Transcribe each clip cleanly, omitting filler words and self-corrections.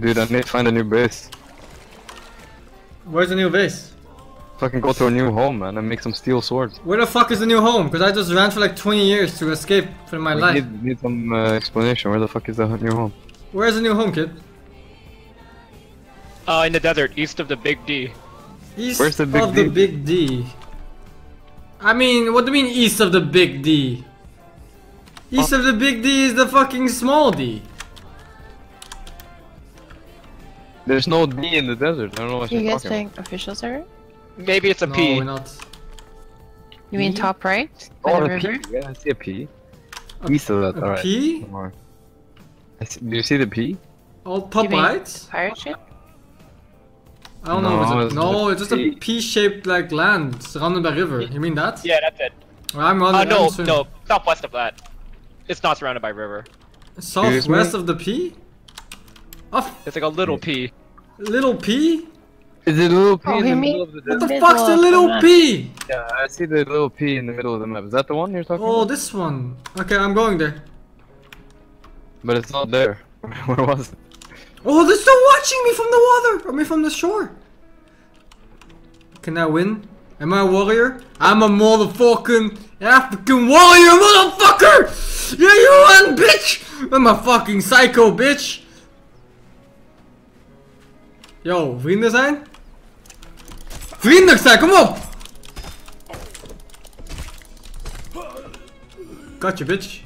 Dude, I need to find a new base. Where's the new base? Fucking go to a new home, man, and make some steel swords. Where the fuck is the new home? Because I just ran for like 20 years to escape from my life. Need some explanation. Where the fuck is the new home? Where's the new home, kid? In the desert, east of the Big D. East of the Big D? I mean, what do you mean east of the Big D? East of the Big D is the fucking small D. There's no D in the desert, I don't know what you're talking about. You guys think officials are? Maybe it's a P. No, not. You mean top right? Oh, the P. Yeah, I see a P. East of that, alright. P? Do you see the P? Oh, top right? Pirate ship? I don't know. It's just a P-shaped like land surrounded by river. You mean that? Yeah, that's it. I'm running. No, southwest of that. It's not surrounded by river. Southwest of the P? Oh, it's like a little P. Little P? Is it a little P in the middle of the desert? What the fuck's the little P? Yeah, I see the little P in the middle of the map. Is that the one you're talking about? Oh, this one. Okay, I'm going there. But it's not there. Where was it? Oh, they're still watching me from the water! I mean, from the shore! Can I win? Am I a warrior? I'm a motherfucking African warrior, motherfucker! Yeah, you won, bitch! I'm a fucking psycho, bitch! Yo, vrienden zijn? Vriendelijk zijn, kom op! Got you, bitch.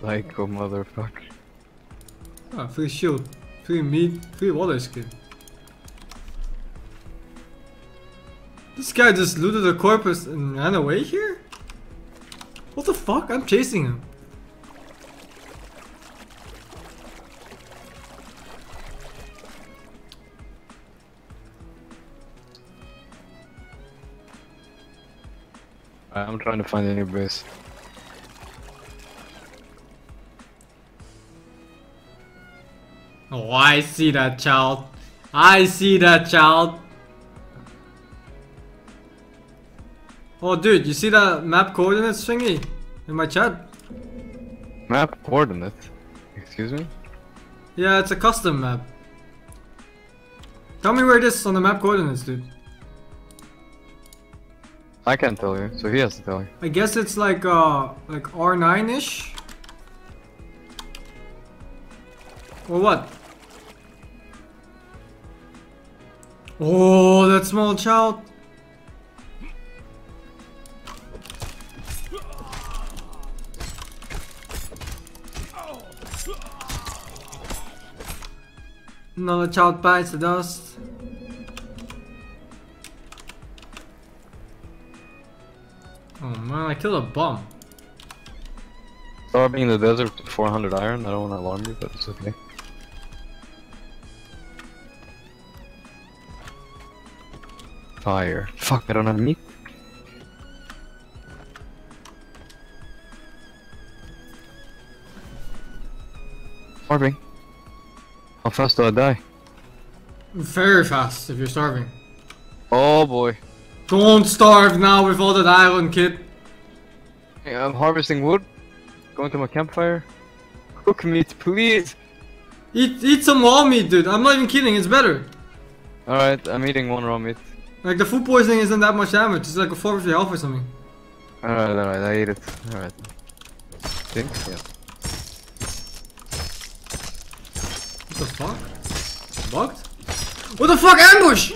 Psycho, motherfucker. Ah, free shield. Free meat, free water skin. This guy just looted a corpus and ran away here? What the fuck? I'm chasing him. I'm trying to find a new base. Oh, I see that child. I see that child. Oh, dude, you see that map coordinates thingy in my chat? Map coordinates? Excuse me? Yeah, it's a custom map. Tell me where it is on the map coordinates, dude. I can't tell you, so he has to tell you. I guess it's like R9-ish? Or what? Oh, that small child. Another child bites the dust. Oh man, I killed a bomb. Starving in the desert with 400 iron. I don't want to alarm you, but it's okay. Fire. Fuck, I don't have meat. Starving. How fast do I die? Very fast if you're starving. Oh boy. Don't starve now with all that iron, kid. Hey, I'm harvesting wood. Going to my campfire. Cook meat, please. Eat some raw meat, dude. I'm not even kidding. It's better. Alright, I'm eating one raw meat. Like, the food poisoning isn't that much damage, it's like a 4 of the health or something. Alright, I ate it. Alright. Think? Yeah. What the fuck? Bugged? What the fuck? Ambush!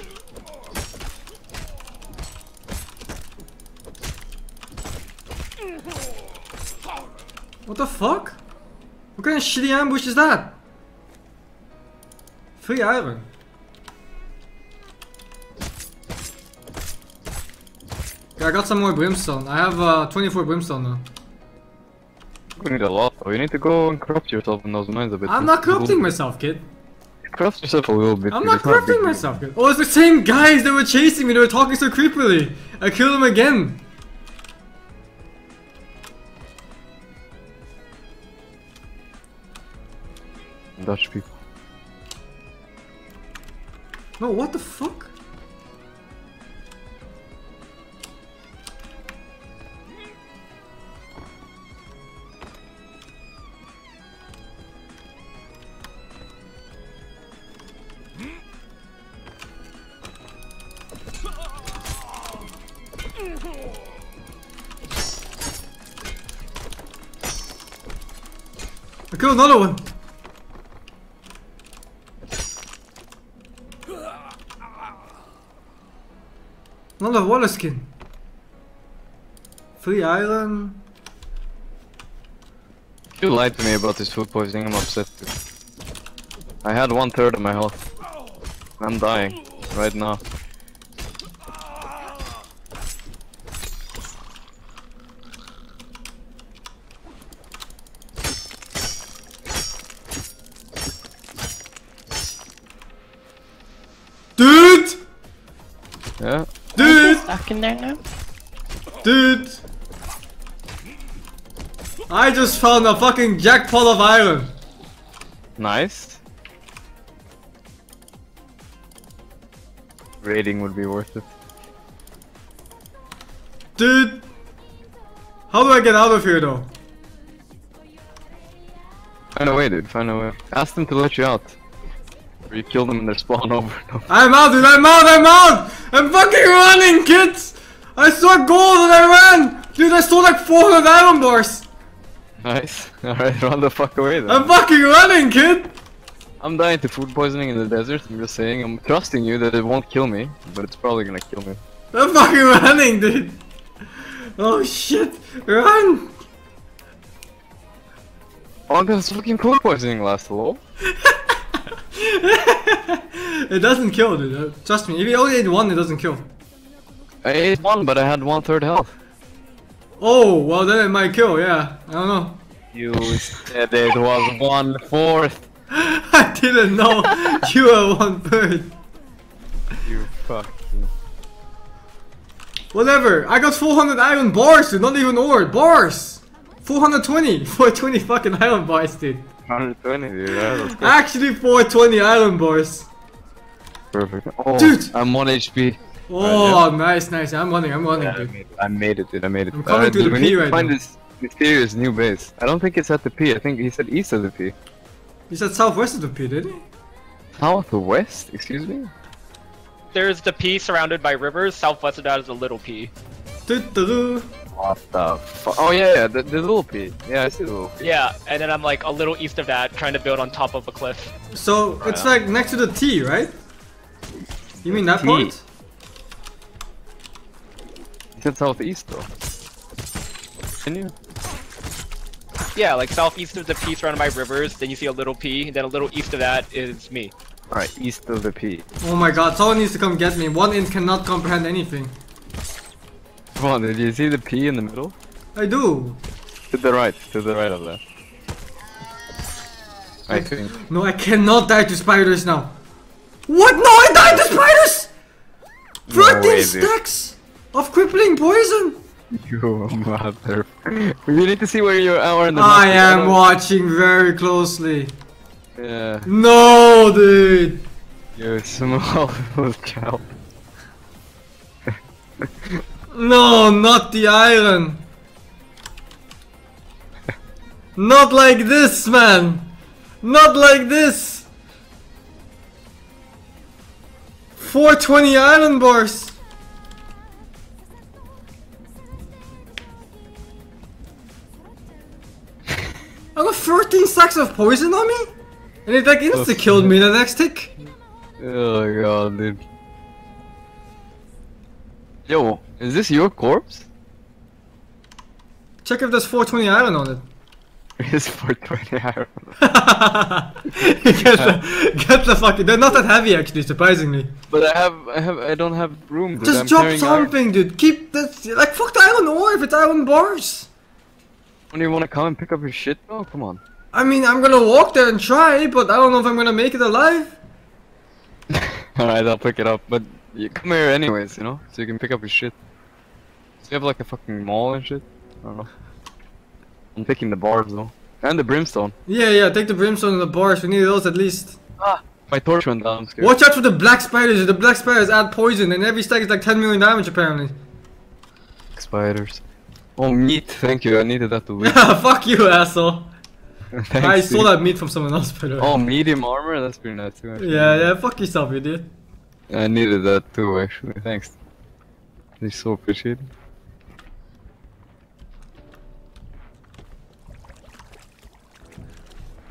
What the fuck? What kind of shitty ambush is that? Free iron. I got some more brimstone. I have 24 brimstone now. You need a lot, though. You need to go and corrupt yourself in those mines a bit. I'm not corrupting myself, kid. Corrupt yourself a little bit. I'm not corrupting myself, kid. Oh, it's the same guys that were chasing me. They were talking so creepily. I killed them again. Dutch people. No, what the fuck? I killed another one. Another water skin. Free iron. You lied to me about this food poisoning, I'm upset too. I had 1/3 of my health. I'm dying right now. Dude! Yeah. Dude! Stuck in there now? Dude! I just found a fucking jackpot of iron. Nice. Raiding would be worth it. Dude! How do I get out of here though? Find a way, dude, find a way. Ask them to let you out. Or you kill them and they spawn over and over. I'm out, dude, I'm out, I'm out! I'm fucking running, kids! I saw gold and I ran! Dude, I stole like 400 iron bars! Nice. Alright, run the fuck away then. I'm fucking running, kid! I'm dying to food poisoning in the desert, I'm just saying. I'm trusting you that it won't kill me, but it's probably gonna kill me. I'm fucking running, dude! Oh shit! Run! Oh, that's fucking food poisoning last, lol. It doesn't kill, dude. Trust me, if you only ate one, it doesn't kill. I ate one, but I had 1/3 health. Oh, well then it might kill, yeah. I don't know. You said it was 1/4. I didn't know you were 1/3. You fucking. Whatever, I got 400 iron bars, dude, not even ore, bars! 420! 420 fucking iron bars, dude. 120, dude, yeah, that's good. Actually, 420 iron bars. Perfect. Oh, dude! I'm 1 HP. Oh, right, yeah. Nice, nice, I'm running, yeah, dude. I made it. I'm coming to the P right now. Find this mysterious new base. I don't think it's at the P, I think he said east of the P. He said southwest of the P, didn't he? Southwest? Excuse me? There's the P surrounded by rivers, southwest of that is a little P. What the fuck? Oh yeah, the little P. Yeah, I see the little P. Yeah, and then I'm like a little east of that, trying to build on top of a cliff. So, right, it's like next to the T, right? You mean that part? You said southeast though. Can you? Yeah, like southeast of the P surrounded by rivers, then you see a little P, and then a little east of that is me. Alright, east of the P. Oh my god, someone needs to come get me. One int cannot comprehend anything. Come on, did you see the P in the middle? I do. To the right of that. I think. No, I cannot die to spiders now. What? No, I died to spiders! 13 stacks of crippling poison! You mother. We need to see where you are in the map. I am watching very closely. Yeah. No, dude. You're small little cow. No, not the iron. Not like this, man. Not like this. 420 iron bars. I got 13 stacks of poison on me? And it like insta-killed me the next tick. Oh my god, dude. Yo, is this your corpse? Check if there's 420 iron on it. It's 420 iron. get the fucking... They're not that heavy actually, surprisingly. But I don't have room, dude. Just drop something, dude. Keep that... Like, fuck the iron ore if it's iron bars. Don't you want to come and pick up your shit? Oh, come on. I mean, I'm gonna walk there and try, but I don't know if I'm gonna make it alive. Alright, I'll pick it up, but you come here anyways, you know? So you can pick up your shit. So you have like a fucking mall and shit? I don't know. I'm taking the bars though. And the brimstone. Yeah, yeah, take the brimstone and the bars, we need those at least. Ah, my torch went down, I'm scared. Watch out for the black spiders, add poison and every stack is like 10 million damage apparently. Spiders. Oh, meat, thank you, I needed that to win. Fuck you, asshole. Thanks, I stole that meat from someone else, by the way. Oh, medium armor? That's pretty nice too, actually. Yeah, yeah, fuck yourself, idiot. I needed that too, actually, thanks. They so appreciate it.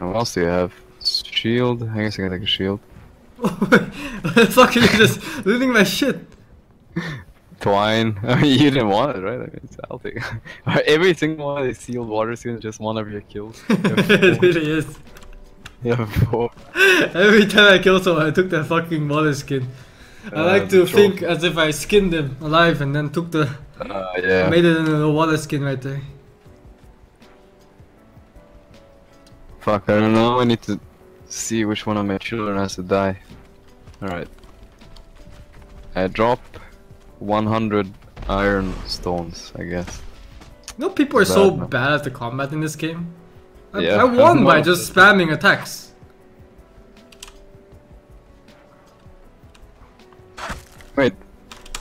What else do you have? Shield? I guess I can take a shield. Fucking just looting my shit. Twine. I mean, you didn't want it, right? I mean, I'll take it. Every single one of these sealed water skins is just one of your kills. You it really is. You have four. Every time I kill someone, I took that fucking water skin. I like to think as if I skinned them alive and then took the... yeah. Made it into a water skin right there. Fuck, I don't know. I need to see which one of my children has to die. Alright. I drop 100 iron stones, I guess. You know, people are so bad at the combat in this game. I won by just spamming attacks. Wait,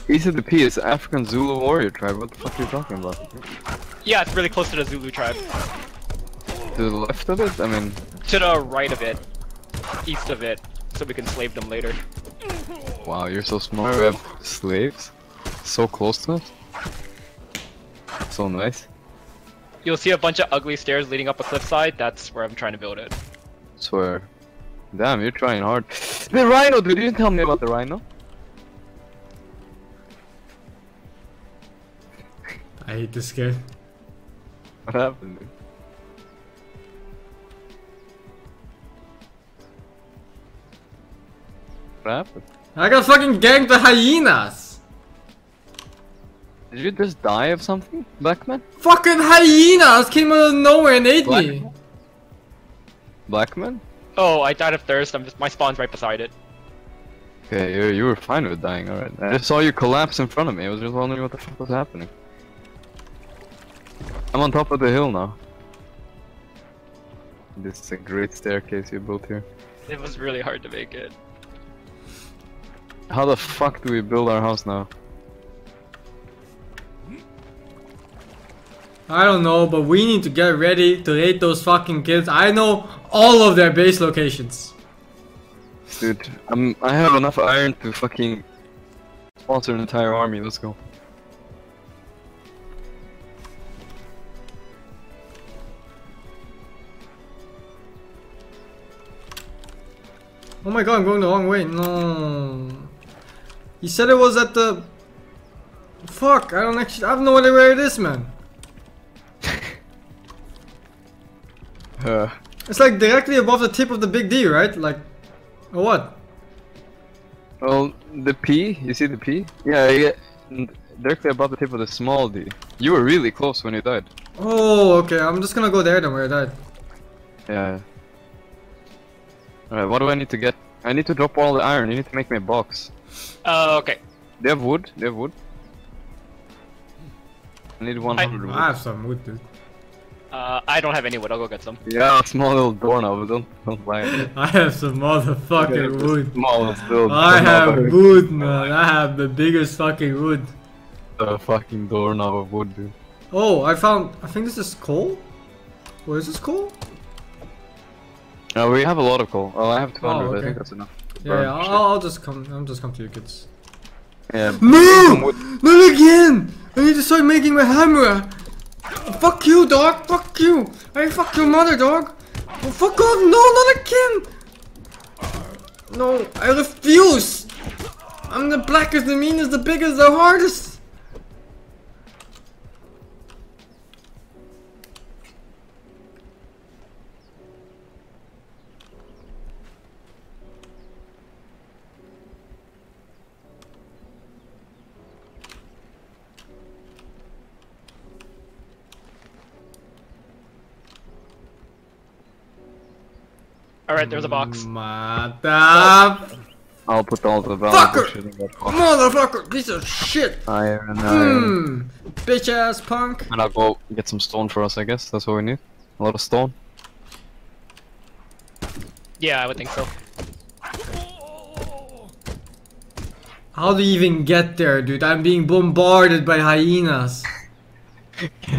ECDP is African Zulu warrior tribe. What the fuck are you talking about? Yeah, it's really close to the Zulu tribe. To the left of it? I mean... To the right of it. East of it. So we can slave them later. Wow, you're so smart. We have slaves? So close to us? So nice. You'll see a bunch of ugly stairs leading up a cliffside. That's where I'm trying to build it. Swear. Damn, you're trying hard. The rhino, dude! You didn't tell me about the rhino. I hate this game. What happened, dude? What happened? I got fucking ganked the hyenas! Did you just die of something, Blackman? Fucking hyenas came out of nowhere and ate me! Blackman? Oh, I died of thirst. My spawn's right beside it. Okay, you were fine with dying, alright. I just saw you collapse in front of me. I was just wondering what the fuck was happening. I'm on top of the hill now. This is a great staircase you built here. It was really hard to make it. How the fuck do we build our house now? I don't know, but we need to get ready to hate those fucking kids. I know all of their base locations. Dude, I have enough iron to fucking sponsor an entire army. Let's go. Oh my god, I'm going the wrong way. No. He said it was at the... Fuck, I don't actually... I have no idea where it is, man. It's like directly above the tip of the big D, right? Like... Or what? Well, the P? You see the P? Yeah, directly above the tip of the small D. You were really close when you died. Oh, okay. I'm just gonna go there then, where I died. Yeah. Alright, what do I need to get? I need to drop all the iron. You need to make me a box. Okay. They have wood. They have wood. I need 100 wood. I have some wood, dude. I don't have any wood. I'll go get some. Yeah, small little door now, but don't buy it. I have some motherfucking wood. I have wood, man. I have the biggest fucking wood. The fucking door now of wood, dude. Oh, I found... I think this is coal? Or is this coal? No, we have a lot of coal. Oh, I have 200. Oh, okay. I think that's enough. Yeah, I'll just come. I'll just come to you kids. Yeah. No! Not again! I need to start making my hammer. Fuck you, dog. Fuck you. I fuck your mother, dog. Oh, fuck off! No, not again. No, I refuse. I'm the blackest, the meanest, the biggest, the hardest. Alright, there's a box. I'll put all the valves in that box. Motherfucker! Piece of shit! Iron, iron. Bitch ass punk! And I'll go get some stone for us, I guess. That's what we need. A lot of stone. Yeah, I would think so. How do you even get there, dude? I'm being bombarded by hyenas.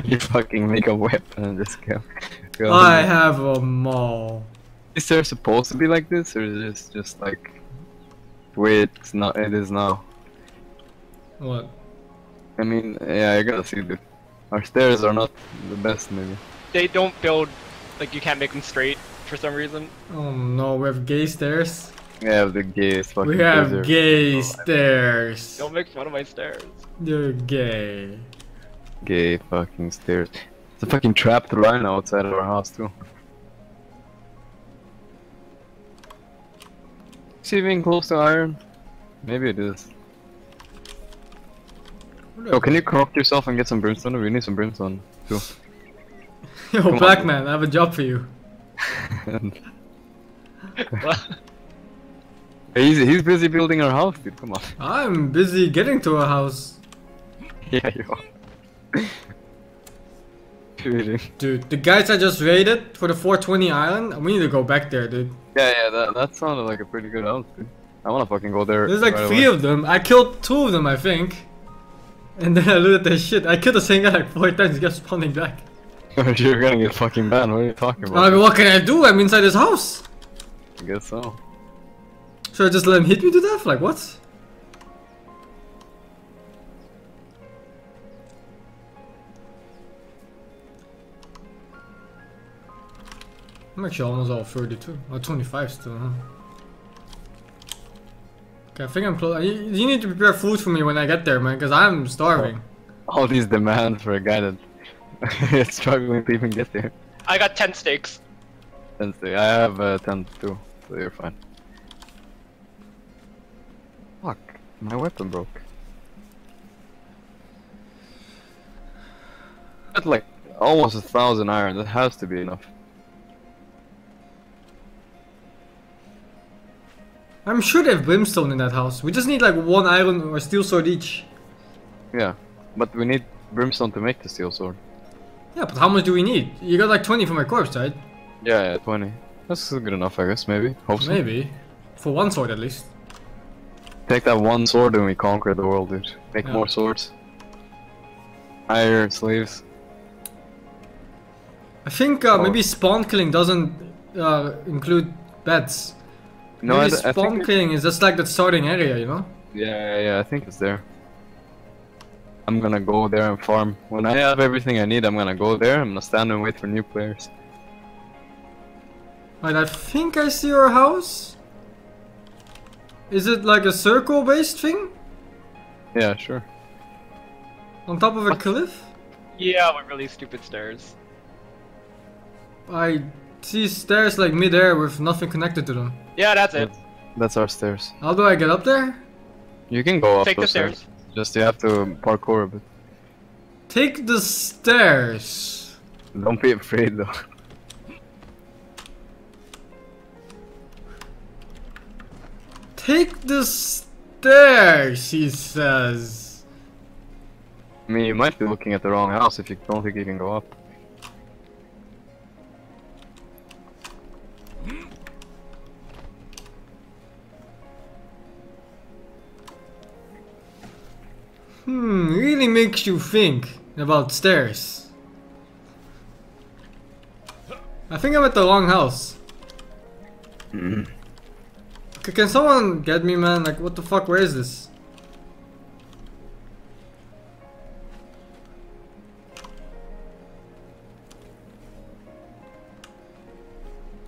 You fucking make a weapon and just go. I have a maul. Is there supposed to be like this, or is this just like the way it's not, it is now? What? I mean, yeah, I gotta see, dude. Our stairs are not the best, maybe. They don't build, like, you can't make them straight. for some reason. Oh no, we have gay stairs. Yeah, the gay fucking. We have desert. Gay stairs. Don't make fun of my stairs. They're gay. Gay fucking stairs. It's a fucking trapped rhino outside of our house too. Is he even close to iron? Maybe it is. Yo, can you corrupt yourself and get some brimstone? We need some brimstone too. Yo, come black on. Man, I have a job for you. He's busy building our house, dude. Come on. I'm busy getting to a house. Yeah, you are. Dude, the guys I just raided for the 420 island, we need to go back there, dude. Yeah, that sounded like a pretty good house, dude. I wanna fucking go there. There's like right three away. Of them. I killed two of them, I think. And then I looted their shit. I killed the same guy like 4 times. He kept spawning back. You're gonna get fucking banned. What are you talking about? I mean, what can I do? I'm inside his house. I guess so. Should I just let him hit me to death? Like what? I'm actually almost all 32 or 25 still, huh? Okay, I think I'm close. You need to prepare food for me when I get there, man, because I'm starving. All these demands for a guy that is struggling to even get there. I got 10 steaks. 10 steaks. I have 10 too, so you're fine. Fuck, my weapon broke. That's like almost 1,000 iron. That has to be enough. I'm sure they have brimstone in that house. We just need like 1 iron or steel sword each. Yeah, but we need brimstone to make the steel sword. Yeah, but how much do we need? You got like 20 from my corpse, right? Yeah, 20. That's good enough, I guess, maybe. Hope so. Maybe. For 1 sword at least. Take that 1 sword and we conquer the world, dude. Make more swords. Iron sleeves. I think maybe spawn killing doesn't include beds. No, maybe spawn killing is just like that starting area, you know? Yeah, I think it's there. I'm gonna go there and farm. When I have everything I need, I'm gonna go there. I'm gonna stand and wait for new players. Alright, I think I see your house. Is it like a circle-based thing? Yeah, sure. On top of a cliff? Yeah, with really stupid stairs. I see stairs like mid-air with nothing connected to them. Yeah, that's it. That's our stairs. How do I get up there? You can go up the stairs. Just you have to parkour a bit. Take the stairs. Don't be afraid though. Take the stairs, he says. I mean, you might be looking at the wrong house if you don't think you can go up. Really makes you think about stairs. I think I'm at the wrong house. Can someone get me, man? Like, what the fuck? Where is this?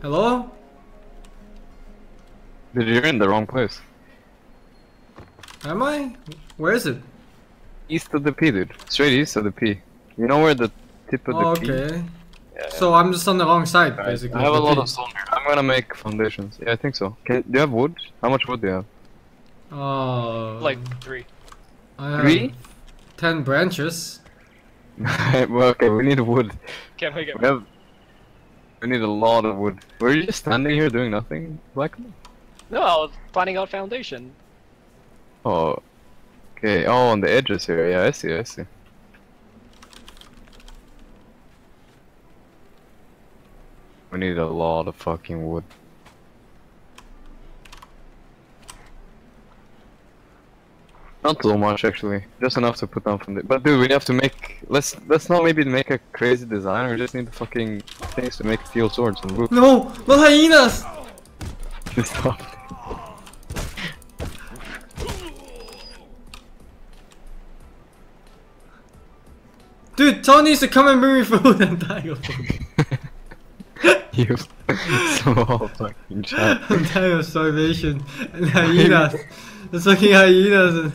Hello? Dude, you're in the wrong place. Am I? Where is it? East of the P, dude. Straight east of the P. You know where the tip of the P is? Okay. Yeah. So I'm just on the wrong side, basically. I have a lot of stone here. I'm gonna make foundations. Yeah, I think so. Do you have wood? How much wood do you have? Like 3. I have 3? 10 branches. Well, okay, we need wood. Can't we get wood? We need a lot of wood. Were you just standing here doing nothing, Blackman? No, I was planning out foundation. Oh. Okay, oh, on the edges here, yeah, I see. We need a lot of fucking wood. Not so much, actually. Just enough to put down from the... But dude, we have to make... Let's not maybe make a crazy design, we just need the fucking things to make steel swords and wood. No! Not hyenas! Stop. Dude, Tony needs to come and bring me food and die. you small fucking child. Die of starvation and hyenas. The fucking hyenas.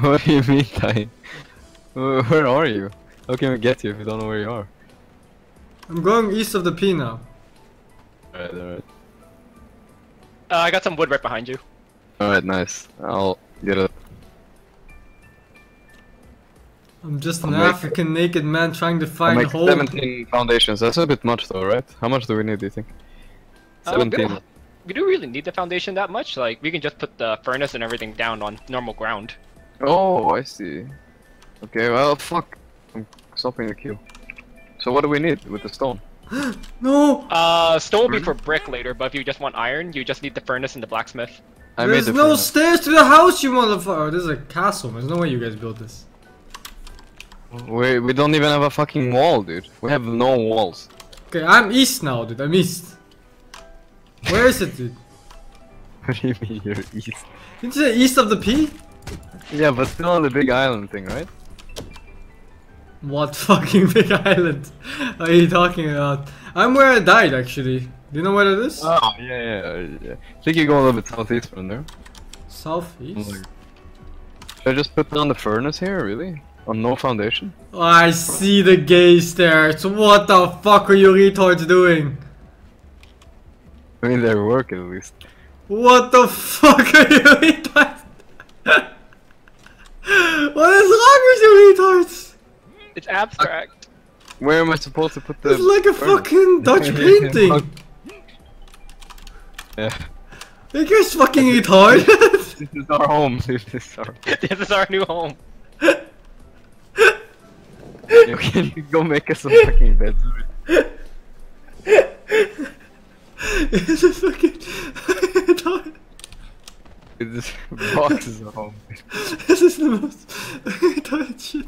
What do you mean, dying? Where are you? How can we get you if we don't know where you are? I'm going east of the P now. Alright, alright. I got some wood right behind you. Alright, nice. I'll get it. I'm just an African naked man trying to find a hole. 17 foundations. That's a bit much though, right? How much do we need, do you think? 17. We do really need the foundation that much. Like, we can just put the furnace and everything down on normal ground. Oh, I see. Okay, well, fuck. I'm stopping the queue. So what do we need with the stone? No! Stone will be for brick later, but if you just want iron, you just need the furnace and the blacksmith. There's no stairs to the house, you motherfucker! This is a castle, there's no way you guys built this. We don't even have a fucking wall, dude. We have no walls. Okay, I'm east now, dude. I'm east. Where is it, dude? What do you mean you're east? Didn't you say east of the P? Yeah, but still on the big island thing, right? What fucking big island are you talking about? I'm where I died, actually. Do you know where it is? Oh, yeah. I think you go a little bit southeast from there. Southeast? Should I just put down the furnace here, really? On no foundation? Oh, I see the gay stairs. What the fuck are you retards doing? I mean, they're working at least. What the fuck are you retards? What is wrong with you retards? It's abstract. Where am I supposed to put the... It's like a fucking Dutch painting! Yeah. You guys fucking retard! This is our home, dude. This is our new home. You can go make us some fucking beds. It's a fucking retard. This box is a home. This is the most retarded shit.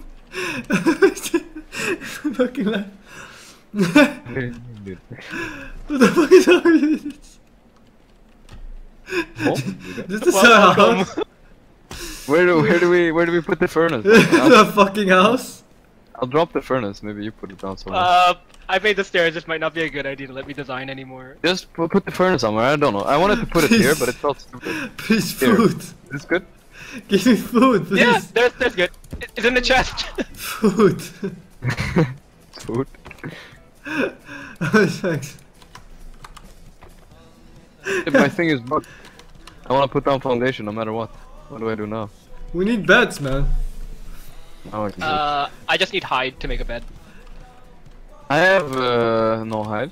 Fucking laugh. What the fuck is wrong with this? This is our house. Where do we put the furnace? The fucking house? I'll drop the furnace, maybe you put it down somewhere. I made the stairs, this might not be a good idea to let me design anymore. Just put the furnace somewhere, I don't know. I wanted to put it here, but it felt stupid. Please, food! Is this good? Give me food, please! Yeah, there's good. It's in the chest! Food! Food? Oh, thanks. My thing is bugged. I wanna put down foundation no matter what. What do I do now? We need beds, man. Now I can do it. I just need hide to make a bed. I have no hide.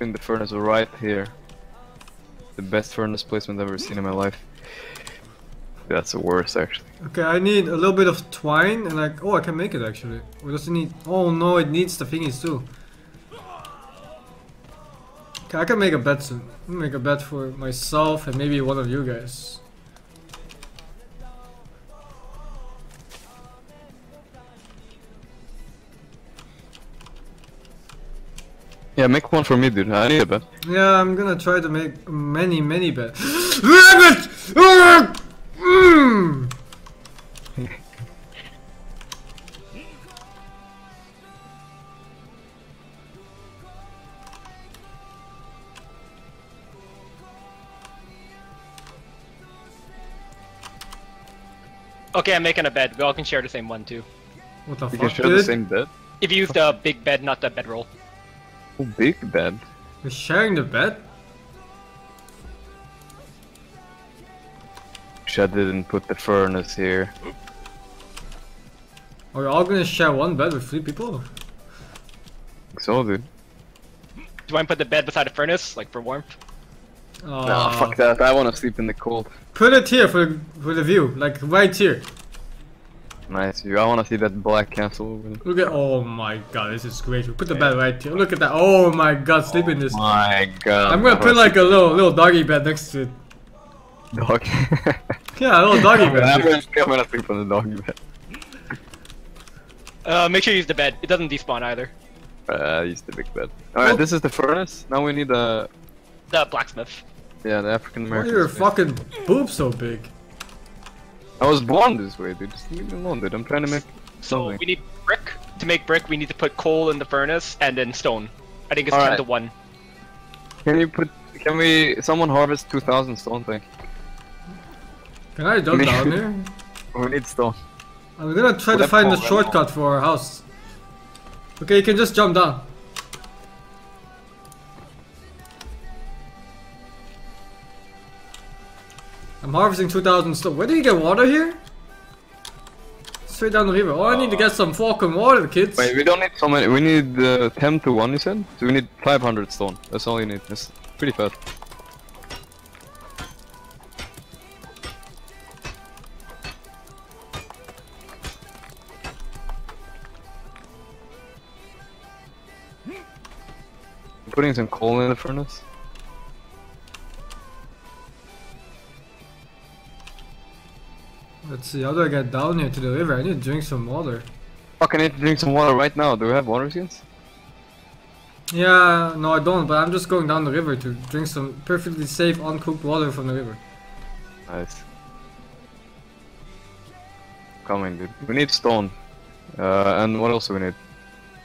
In the furnace right here. The best furnace placement I've ever seen in my life. That's the worst, actually. Okay, I need a little bit of twine and like, oh, I can make it actually. We just need, oh no, it needs the thingies too. Okay, I can make a bed soon. I'm gonna make a bed for myself and maybe one of you guys. Yeah, make one for me, dude. I need a bed. Yeah, I'm gonna try to make many beds. Okay, I'm making a bed. We all can share the same one, too. What the fuck, dude? You can share the same bed? If you use the big bed, not the bedroll. Oh, big bed. We're sharing the bed? Wish I didn't put the furnace here. Are we all gonna share one bed with three people? So, dude. Do you want to put the bed beside the furnace, like for warmth? Nah, fuck that. I wanna sleep in the cold. Put it here for the view, like right here. Nice view. I want to see that black castle. Look at, oh my god, this is great. We put the bed right here. Look at that. Oh my god, sleep in this. Oh my god. I'm gonna put like a little doggy bed next to it. Doggy? Yeah, a little doggy bed. I'm gonna sleep on the doggy bed. Make sure you use the bed. It doesn't despawn either. Use the big bed. Alright, This is the furnace. Now we need a... The blacksmith. Yeah, the African American. Why are your fucking boobs so big? I was born this way, dude. Just leave me alone, dude. I'm trying to make something. So we need brick. To make brick, we need to put coal in the furnace and then stone. I think it's 10 to 1. Someone harvest 2,000 stone, thank you. Can I jump down here? We need stone. I'm gonna try to find a shortcut for our house. Okay, you can just jump down. I'm harvesting 2,000 stone. Where do you get water here? Straight down the river. Oh, I need to get some fucking water, kids. Wait, we don't need so many. We need 10 to 1, you said? So we need 500 stone. That's all you need. That's pretty fast. I'm putting some coal in the furnace. Let's see, how do I get down here to the river? I need to drink some water. Fuck, I need to drink some water right now. Do we have water skins? Yeah, no I don't, but I'm just going down the river to drink some perfectly safe uncooked water from the river. Nice. Coming, dude. We need stone. And what else do we need?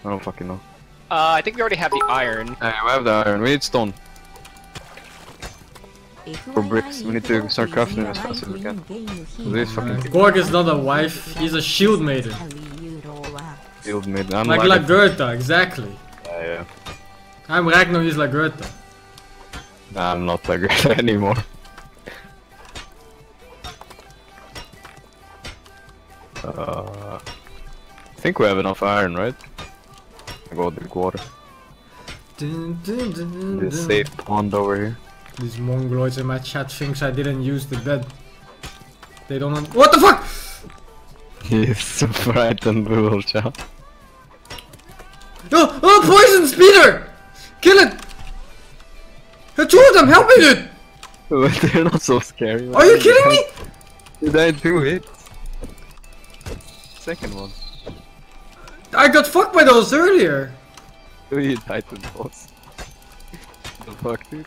I don't fucking know. I think we already have the iron. Yeah, we have the iron. We need stone. For bricks, we need to start crafting as fast as we can. Gorg is not a wife, he's a shield maiden. Shield maiden, I'm like Lagertha, exactly. Yeah. I'm Ragnar, he's Lagertha. Nah, I'm not Lagertha anymore. I think we have enough iron, right? I go drink water. This safe pond over here. These mongoloids in my chat thinks I didn't use the bed. They don't want- WHAT THE FUCK?! He's so frightened, little child. Oh! Oh! Poison speeder! Kill it! There are two of them! Help me, dude! They're not so scary. Man. Are you kidding me?! You died 2 hits. Second one. I got fucked by those earlier! You died to the boss. The fuck, dude?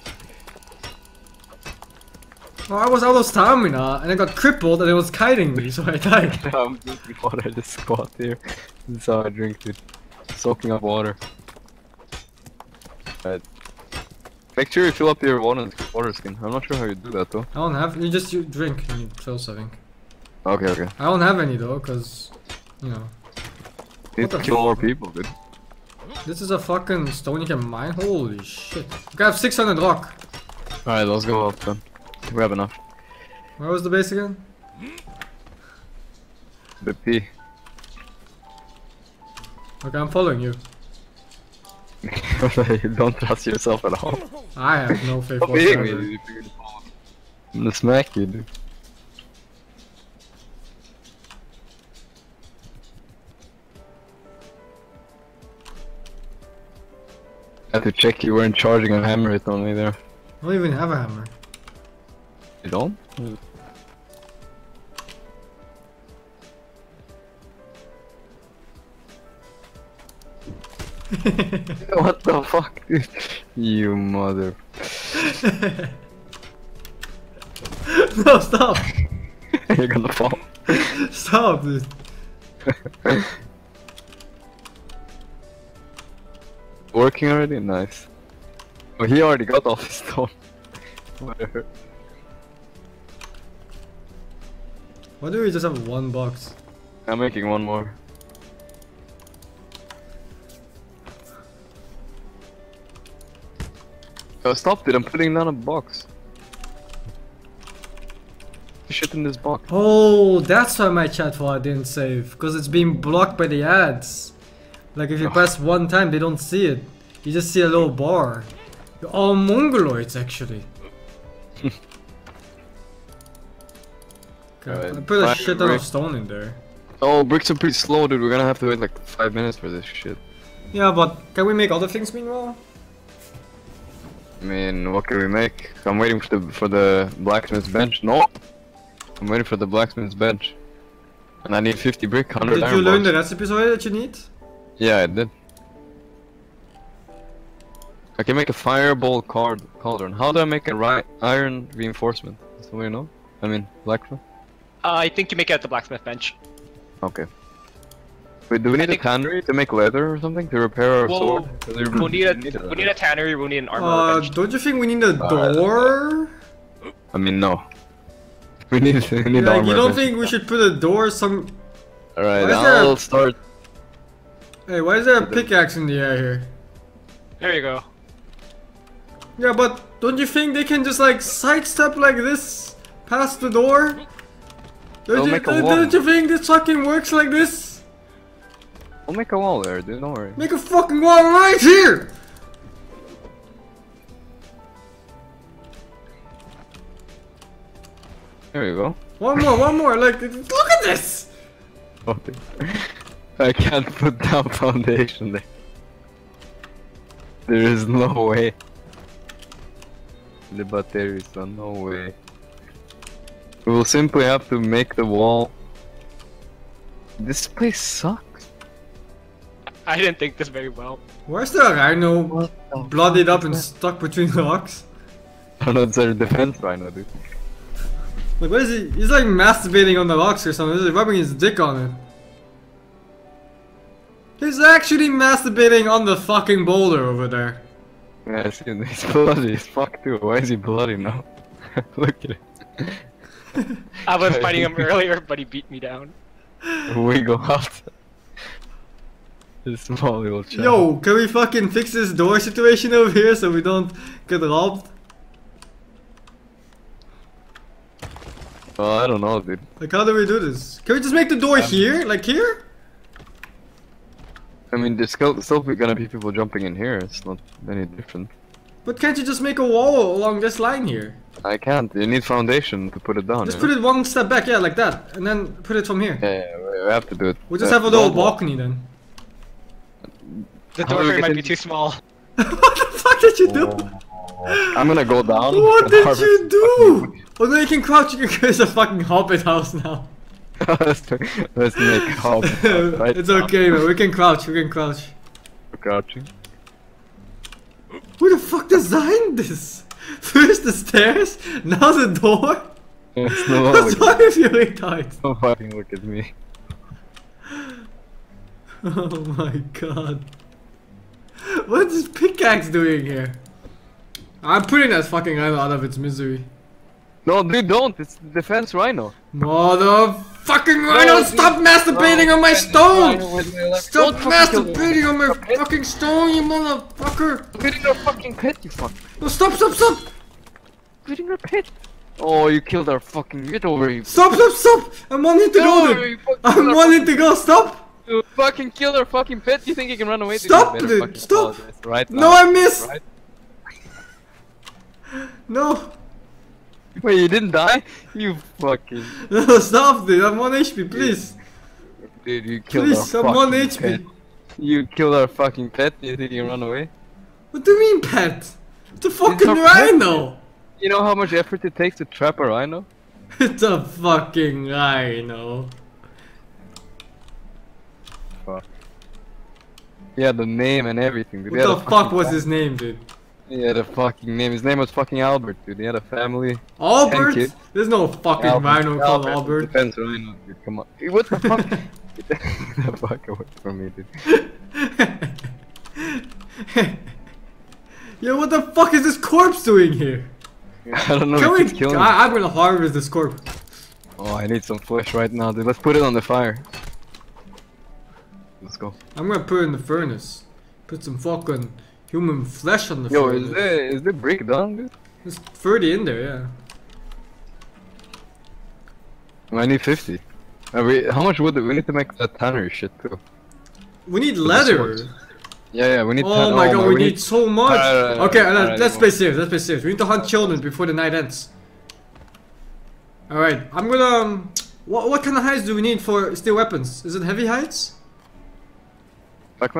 Oh, I was out of stamina and I got crippled and it was kiting me, so I died. I'm drinking water, I just squat here. This is how I drink it. Soaking up water. Alright. Make sure you fill up your water skin. I'm not sure how you do that though. I don't have, you drink and you close, I think. Okay, okay. I don't have any though, cause, you know. You need to kill more people, dude. This is a fucking stone you can mine? Holy shit. Okay, I have 600 rock. Alright, let's go up then. We have enough. Where was the base again? The P. Okay, I'm following you. You don't trust yourself at all. I have no faith whatsoever. I'm gonna smack you, dude. I had to check you weren't charging a hammer hit on me there. I don't even have a hammer. You don't? Mm. What the fuck, dude? You mother. No, stop! You're gonna fall. Stop, dude. Working already? Nice. Oh, he already got off his stone. Whatever. Why do we just have 1 box? I'm making 1 more. Oh, stop it, I'm putting down a box. Shit in this box. Oh, that's why my chat wall didn't save. Because it's being blocked by the ads. Like if you press 1 time, they don't see it. You just see a little bar. You're all mongoloids, actually. Okay, I put a shit ton of stone in there. Oh, bricks are pretty slow, dude. We're gonna have to wait like 5 minutes for this shit. Yeah, but can we make other things meanwhile? I mean, what can we make? I'm waiting for the blacksmith's bench. No! I'm waiting for the blacksmith's bench. And I need 50 brick, 100 iron. Did you learn the recipes already that you need? Yeah, I did. I can make a fireball cauldron. How do I make a iron reinforcement? Is that what you know? I mean, blacksmith? I think you make it at the blacksmith bench. Okay. Wait, do we need a tannery to make leather or something? To repair our sword? We need a tannery, we need an armor. Don't you think we need a door? I mean, no. We need like, armor. You don't think we should put a door some... Alright, I'll start... Hey, why is there a pickaxe in the air here? There you go. Yeah, but don't you think they can just like sidestep like this past the door? Don't you think this fucking works like this? We'll make a wall there, dude, don't worry. Make a fucking wall right here! There you go. One more, like, look at this! Okay. I can't put down foundation there. There is no way. But there is no way. We will simply have to make the wall. This place sucks. I didn't think this very well. Where's the rhino bloodied up and stuck between the rocks? I don't know, it's a defense rhino, dude. Like, what is he? He's like masturbating on the rocks or something. He's like rubbing his dick on it. He's actually masturbating on the fucking boulder over there. Yeah, I see him. He's bloody as fuck, too. Why is he bloody now? Look at it. I was fighting him earlier, but he beat me down. We go out. This small little child. Yo, can we fucking fix this door situation over here so we don't get robbed? Well, I don't know, dude. Like, how do we do this? Can we just make the door here? Like here? I mean, there's still gonna be people jumping in here. It's not any different. But can't you just make a wall along this line here? I can't. You need foundation to put it down. Just put it one step back, yeah, like that. And then put it from here. Yeah, we have to do it. We just have a little balcony then. The door frame might be too small. What the fuck did you do? I'm gonna go down. What did you do? Oh no, you can crouch. It's a fucking hobbit house now. Let's make hobbit house right. It's okay, man. We can crouch. We're crouching. Who the fuck designed this? First the stairs, now the door? What's wrong with you, retard? Don't fucking look at me. Oh my god. What is pickaxe doing here? I'm putting that fucking rhino out of its misery. No, dude, don't. It's the defense rhino. Motherfucking rhino, no, stop masturbating on my stone! Stop masturbating on my fucking stone, you motherfucker! Quit in our fucking pit, you fuck. No, stop! Quit in our pit. Oh, you killed our fucking... Get over here. Stop! I'm wanting to go. I'm wanting to go, stop! You fucking kill her fucking pet, you think you can run away? Stop, dude! Stop! Right now. No, I missed! Right. No! Wait, you didn't die? You fucking... No, stop, dude! I'm 1 HP, please! Dude, you killed her fucking pet. Please, I'm 1 HP! You killed our fucking pet, you think you can run away? What do you mean, pet? It's a fucking rhino! Pet. You know how much effort it takes to trap a rhino? It's a fucking rhino. Fuck. Yeah, the name and everything, dude. What the fuck was his name, dude? He had a fucking name. His name was fucking Albert, dude. He had a family. Albert? There's no fucking rhino called Albert. Defense rhino, dude. Come on. What the fuck? Get the fuck away from me, dude. Yo, what the fuck is this corpse doing here? I don't know. I'm gonna harvest this corpse. Oh, I need some flesh right now, dude. Let's put it on the fire. Let's go. I'm gonna put it in the furnace. Put some fucking human flesh on the furnace. Yo, is the brick done, dude? There's 30 in there, yeah. I need 50. How much wood do we need to make that tannery shit, too? We need leather! Yeah, we need tannery. Oh my god, we need so much! Okay, let's play serious, We need to hunt children before the night ends. Alright, I'm gonna... what kind of heights do we need for steel weapons? Is it heavy heights? Black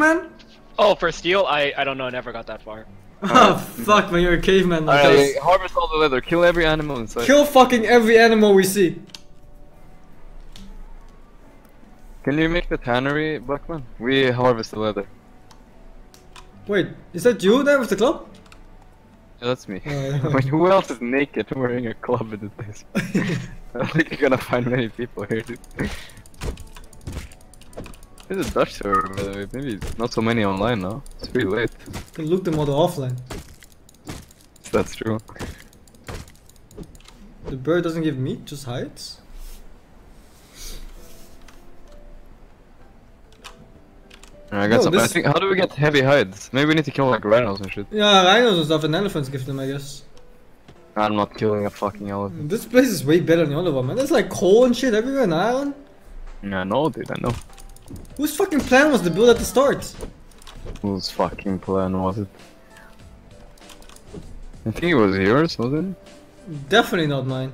man? Oh, for steel? I don't know, I never got that far. Oh, fuck man, you're a caveman like this. Alright, harvest all the leather, kill every animal inside. Kill fucking every animal we see. Can you make the tannery, Black man? We harvest the leather. Wait, is that you there with the club? Yeah, that's me. Who else is naked wearing a club in this place? I don't think you're gonna find many people here, dude. There's a Dutch server, by the way. Maybe it's not so many online now. It's pretty late. You can look them all offline. That's true. The bird doesn't give meat, just hides. I got some. I think, how do we get heavy hides? Maybe we need to kill like rhinos and shit. Yeah, rhinos and stuff, and elephants give them, I guess. I'm not killing a fucking elephant. This place is way better than the other one, man. There's like coal and shit everywhere in Ireland. Yeah, I know, dude, I know. Whose fucking plan was the build at the start? Whose fucking plan was it? I think it was yours, wasn't it? Definitely not mine.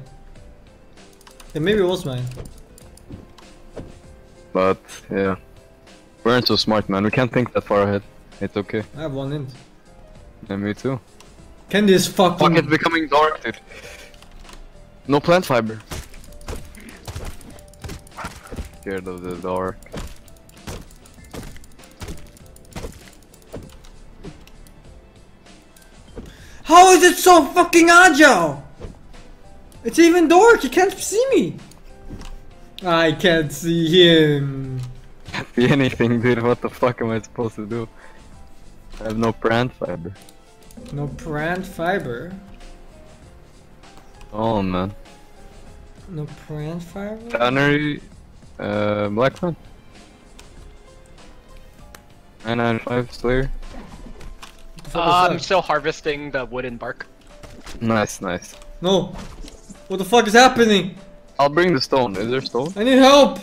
Yeah, maybe it was mine. But, yeah. We aren't so smart, man. We can't think that far ahead. It's okay. I have one int. Yeah, me too. Candy is fucking... Fuck, it's becoming dark, dude. No plant fiber. Scared of the dark. How is it so fucking agile? It's even dark, he can't see me. I can't see him. Can't see anything, dude. What the fuck am I supposed to do? I have no plant fiber. No plant fiber? Oh man. No plant fiber? Tannery, black one. 995 Slayer. I'm still harvesting the wooden bark. Nice, nice. No! What the fuck is happening? I'll bring the stone. Is there stone? I need help!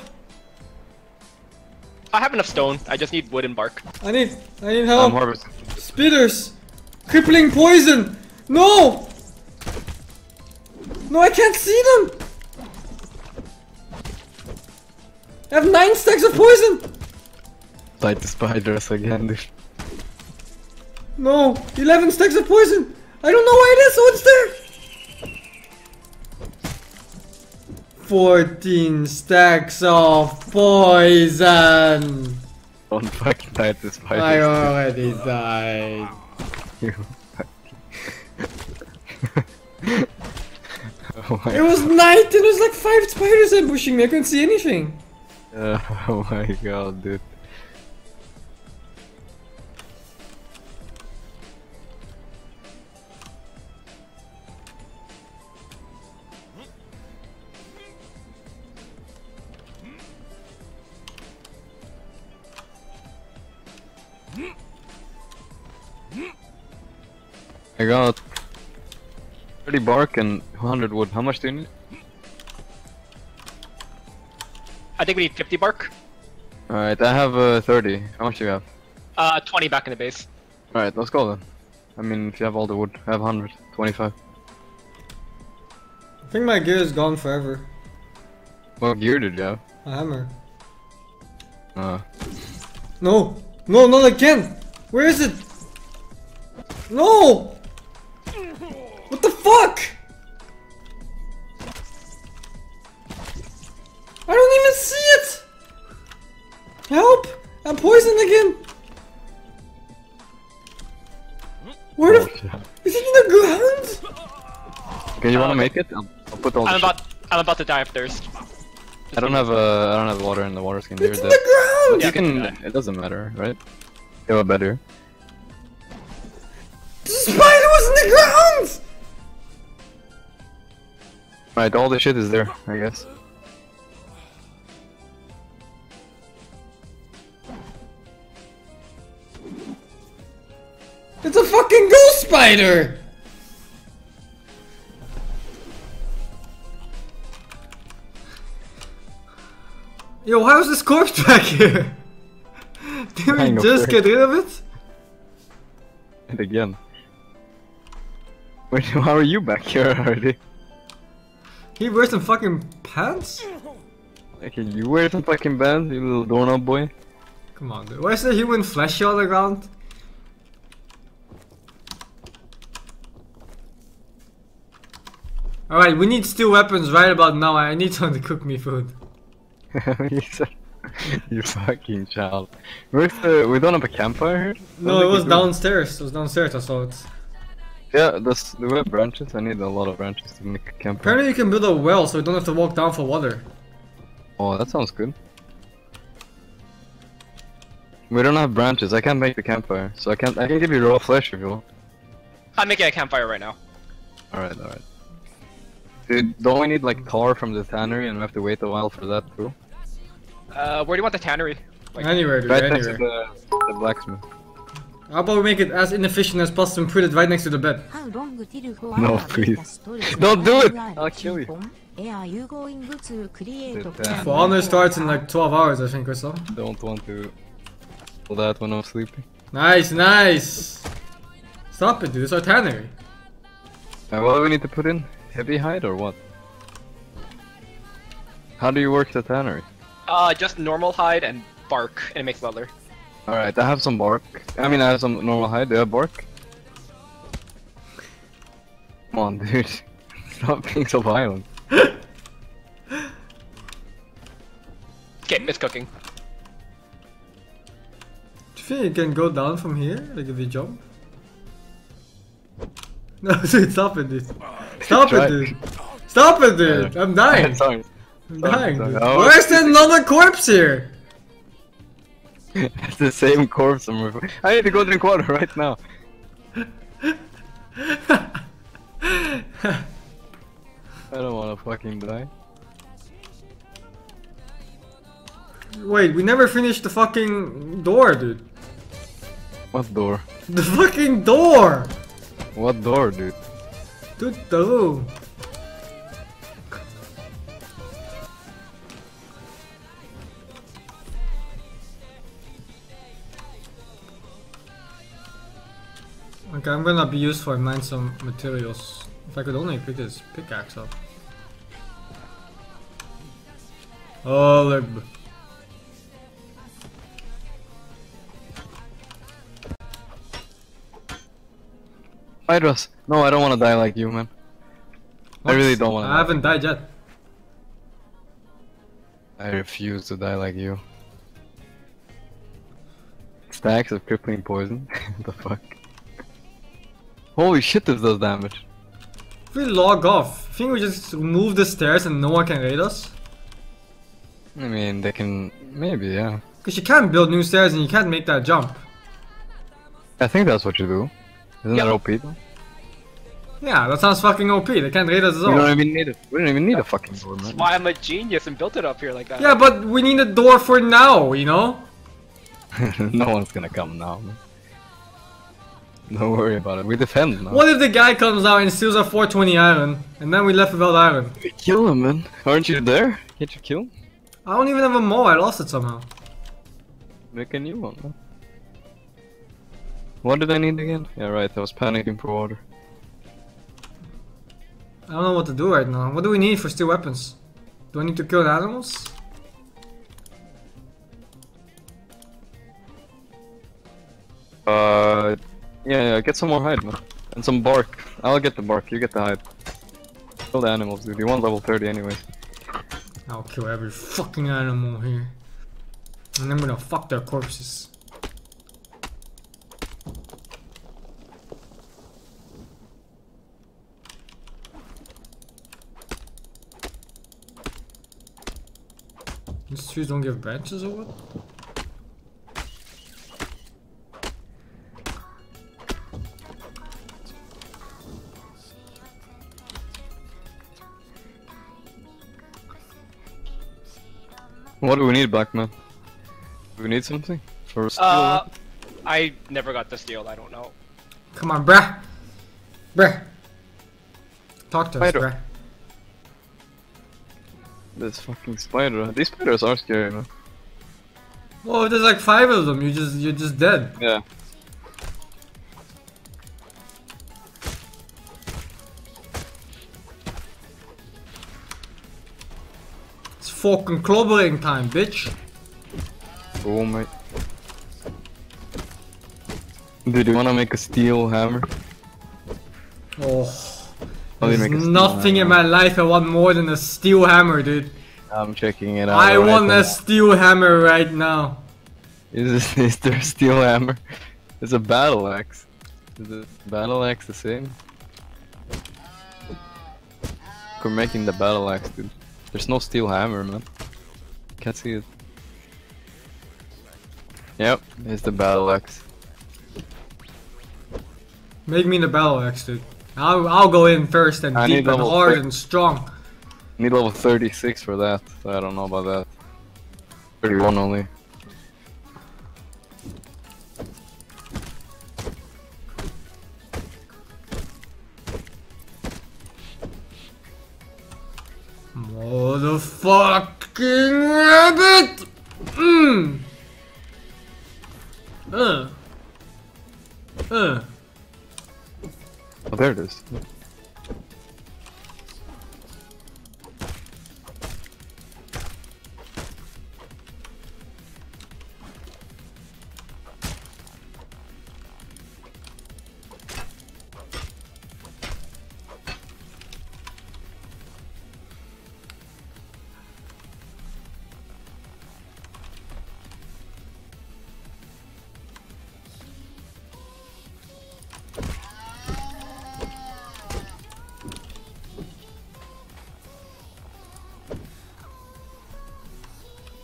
I have enough stone. I just need wooden bark. I need help. I'm harvesting. Spitters! Crippling poison! No! No, I can't see them! I have 9 stacks of poison! Fight the spiders again, dude. No! 11 stacks of poison! I don't know why it is, so it's there! 14 stacks of poison! Don't fucking die to spiders. I already died. You fucking... Oh my God. It was night and it was like 5 spiders ambushing me, I couldn't see anything! Oh my God, dude. I got 30 bark and 100 wood. How much do you need? I think we need 50 bark. Alright, I have 30. How much do you have? 20 back in the base. Alright, let's go then. I mean, if you have all the wood. I have 100. 25. I think my gear is gone forever. What gear did you have? A hammer. No! No, not again! Where is it? No! What the fuck? I don't even see it! Help! I'm poisoned again! Where the f- Is it in the ground? Okay, you wanna make it? I'll put all the I'm about to die of thirst. I don't have water in the water skin. It's in the ground! You can, it doesn't matter, right? You have a better. The spider was in the ground! Right, all the shit is there, I guess. It's a fucking ghost spider! Yo, why was this corpse back here? Did we just get rid of it? And again. Wait, how are you back here already? He wears some fucking pants? Okay, you wear some fucking pants, you little doorknob boy. Come on, dude. Why is the human fleshy on the ground? Alright, we need steel weapons right about now. I need someone to cook me food. You fucking child. Where's the... We don't have a campfire here? No, it was downstairs. It was downstairs, I saw it. Yeah, there were branches. I need a lot of branches to make a camp. Apparently you can build a well so you don't have to walk down for water. Oh, that sounds good. We don't have branches. I can't make the campfire, so I can give you raw flesh if you want. I'm making a campfire right now. Alright, alright. Dude, don't we need like tar from the tannery, and we have to wait a while for that too? Where do you want the tannery? Like, anywhere, dude, right anywhere. Next to the blacksmith. How about we make it as inefficient as possible and put it right next to the bed? No, please. Don't do it! I'll kill you. Honor starts in like 12 hours, I think, or so. Don't want to pull that when I'm sleeping. Nice, nice! Stop it, dude. It's our tannery. What do we need to put in? Heavy hide or what? How do you work the tannery? Just normal hide and bark, and it makes leather. Alright, I have some bark. I mean, I have some normal hide. Do you have bark? Come on, dude. Stop being so violent. Okay, it's cooking. Do you think you can go down from here? Like if you jump? No, dude, stop it, dude. Stop it, dude. Stop it, dude. I'm dying. I'm dying, dude. Where's the another corpse here? That's the same corpse I'm referring to. I need to go drink water right now. I don't wanna fucking die. Wait, we never finished the fucking door, dude. What door? The fucking door! What door, dude? Dude, the room. Okay, I'm gonna be useful and mine some materials. If I could only pick this pickaxe up. Oh, look. Hydros, no, I don't want to die like you, man. What? I really don't want to. I haven't died yet. I refuse to die like you. Stacks of crippling poison. What the fuck? Holy shit, this does damage. If we log off, I think we just move the stairs and no one can raid us. I mean, they can... maybe, yeah. Because you can't build new stairs and you can't make that jump. I think that's what you do. Isn't that OP though? Yeah, that sounds fucking OP. They can't raid us at all. We don't even need a fucking door, man. That's why I'm a genius and built it up here like that. Yeah, but we need a door for now, you know? No one's gonna come now, man. Don't worry about it. We defend now. What if the guy comes out and steals a 420 iron, and then we left without iron? We kill him, man. Aren't you there? Can't you kill him? I don't even have a mow. I lost it somehow. Make a new one, man. What did I need again? Yeah, right. I was panicking for water. I don't know what to do right now. What do we need for steel weapons? Do I need to kill animals? Yeah, get some more hide, man. And some bark. I'll get the bark, you get the hide. Kill the animals, dude. You want level 30 anyway. I'll kill every fucking animal here. And I'm gonna fuck their corpses. These trees don't give branches or what? What do we need, Black Man? Do we need something? For steel? I never got the steel, I don't know. Come on, bruh! Bruh! Talk to spider. Us, bruh. This fucking spider. These spiders are scary, man. Well, if there's like 5 of them, you're just dead. Yeah. Fucking clobbering time, bitch. Oh my. Dude, you wanna make a steel hammer? Oh. There's nothing in my life I want more than a steel hammer, dude. I'm checking it out. I want a steel hammer right now. Is there a steel hammer? It's a battle axe. Is the battle axe the same? We're making the battle axe, dude. There's no steel hammer, man. Can't see it. Yep, there's the battle axe. Make me the battle axe, dude. I'll go in first and deep and hard and strong. I need level 36 for that, so I don't know about that. 31 only. Motherfucking rabbit! Mmm! Oh, there it is.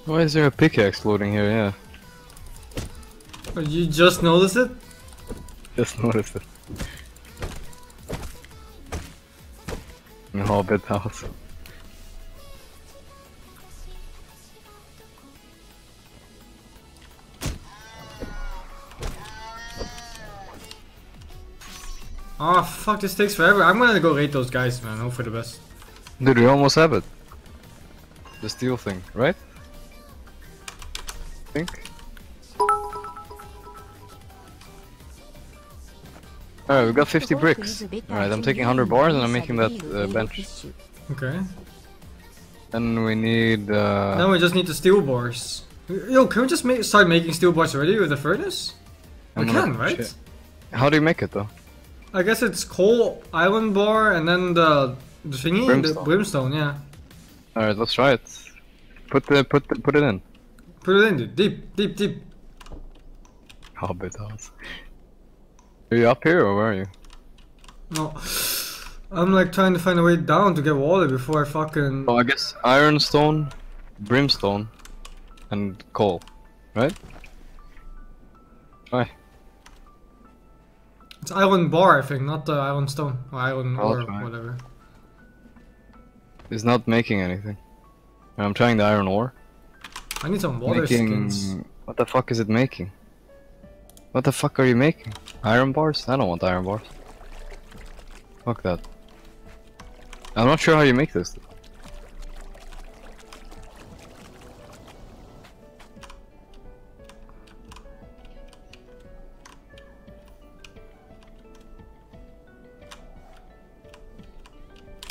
Why is there a pickaxe floating here? Yeah. Oh, you just noticed it? Just noticed it. In the Hobbit house. Oh fuck, this takes forever. I'm gonna go raid those guys, man. Hope for the best. Dude, we almost have it. The steel thing, right? Alright, we've got 50 bricks. Alright, I'm taking 100 bars and I'm making that bench. Okay. And we need now we just need the steel bars. Yo, can we just start making steel bars already with the furnace? We can, right? Shit. How do you make it though? I guess it's coal, island bar, and then the thingy? Brimstone. The brimstone, yeah. Alright, let's try it. Put it in. Put it in, dude. Deep. Hobbit house. Are you up here or where are you? No. I'm like trying to find a way down to get water before I fucking... Oh, I guess ironstone, brimstone, and coal, right? Why? It's iron bar, I think, not the iron stone. Or iron ore, whatever. It's not making anything. I'm trying the iron ore. I need some water skins. What the fuck is it making? What the fuck are you making? Iron bars? I don't want iron bars. Fuck that. I'm not sure how you make this.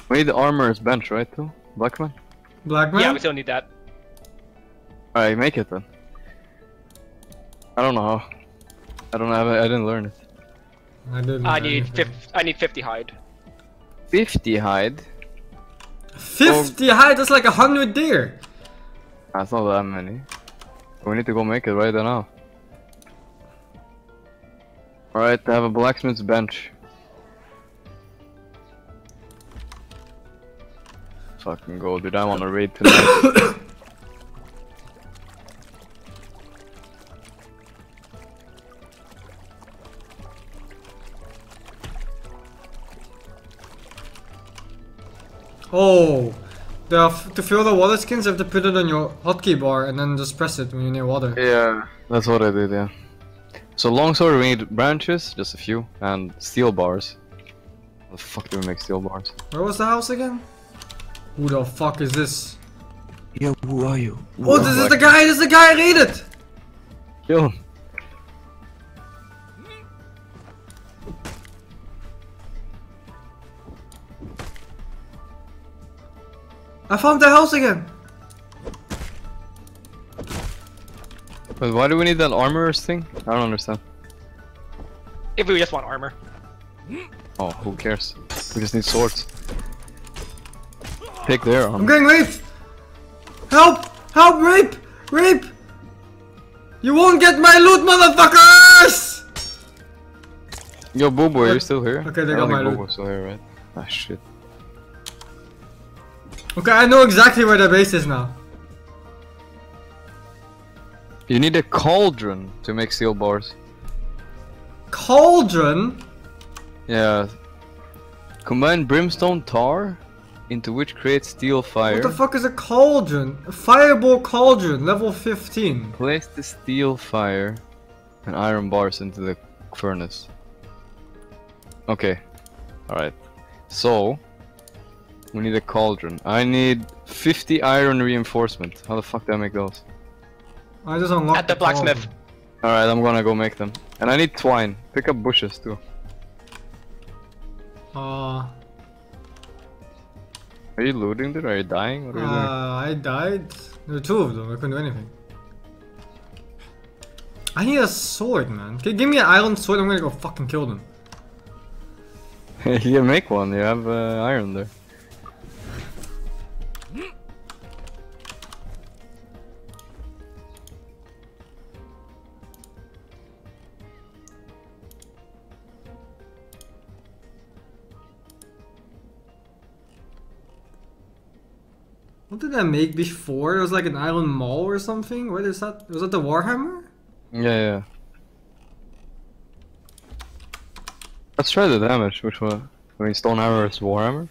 We need the armorer's bench, right, too? Blackman? Blackman? Yeah, we still need that. Alright, make it then. I don't know how. I didn't learn it. I need 50 hide. 50 hide? 50 hide? That's like 100 deer! That's not that many. We need to go make it right now. Alright, I have a blacksmith's bench. Fucking go, dude. I wanna raid tonight. Oh, to fill the water skins you have to put it on your hotkey bar and then just press it when you're near water. Yeah, that's what I did, yeah. So longsword we need branches, just a few, and steel bars. How the fuck do we make steel bars? Where was the house again? Who the fuck is this? Yo, who are you? Who oh, this is the guy, I raided! Yo. I found the house again! But why do we need that armorer's thing? I don't understand. If we just want armor. Oh, who cares? We just need swords. Take their armor. I'm getting raped! Help! Help! Rape! Rape! You won't get my loot, motherfuckers! Yo, Bobo, are you still here? Okay, they got my loot. Bobo's still here, right? Ah, shit. Okay, I know exactly where the base is now. You need a cauldron to make steel bars. Cauldron? Yeah. Combine brimstone tar into which creates steel fire. What the fuck is a cauldron? A fireball cauldron, level 15. Place the steel fire and iron bars into the furnace. Okay. Alright. So, we need a cauldron. I need 50 iron reinforcement. How the fuck do I make those? I just unlocked at the blacksmith. Alright, I'm gonna go make them. And I need twine. Pick up bushes too. Are you looting there? Are you dying? What are you doing? I died. There were two of them. I couldn't do anything. I need a sword, man. Okay, give me an iron sword. I'm gonna go fucking kill them. You can make one. You have iron there. What did I make before? It was like an iron maul or something? What is that? Was that the Warhammer? Yeah. Let's try the damage, which one? I mean, stone hammer is Warhammer?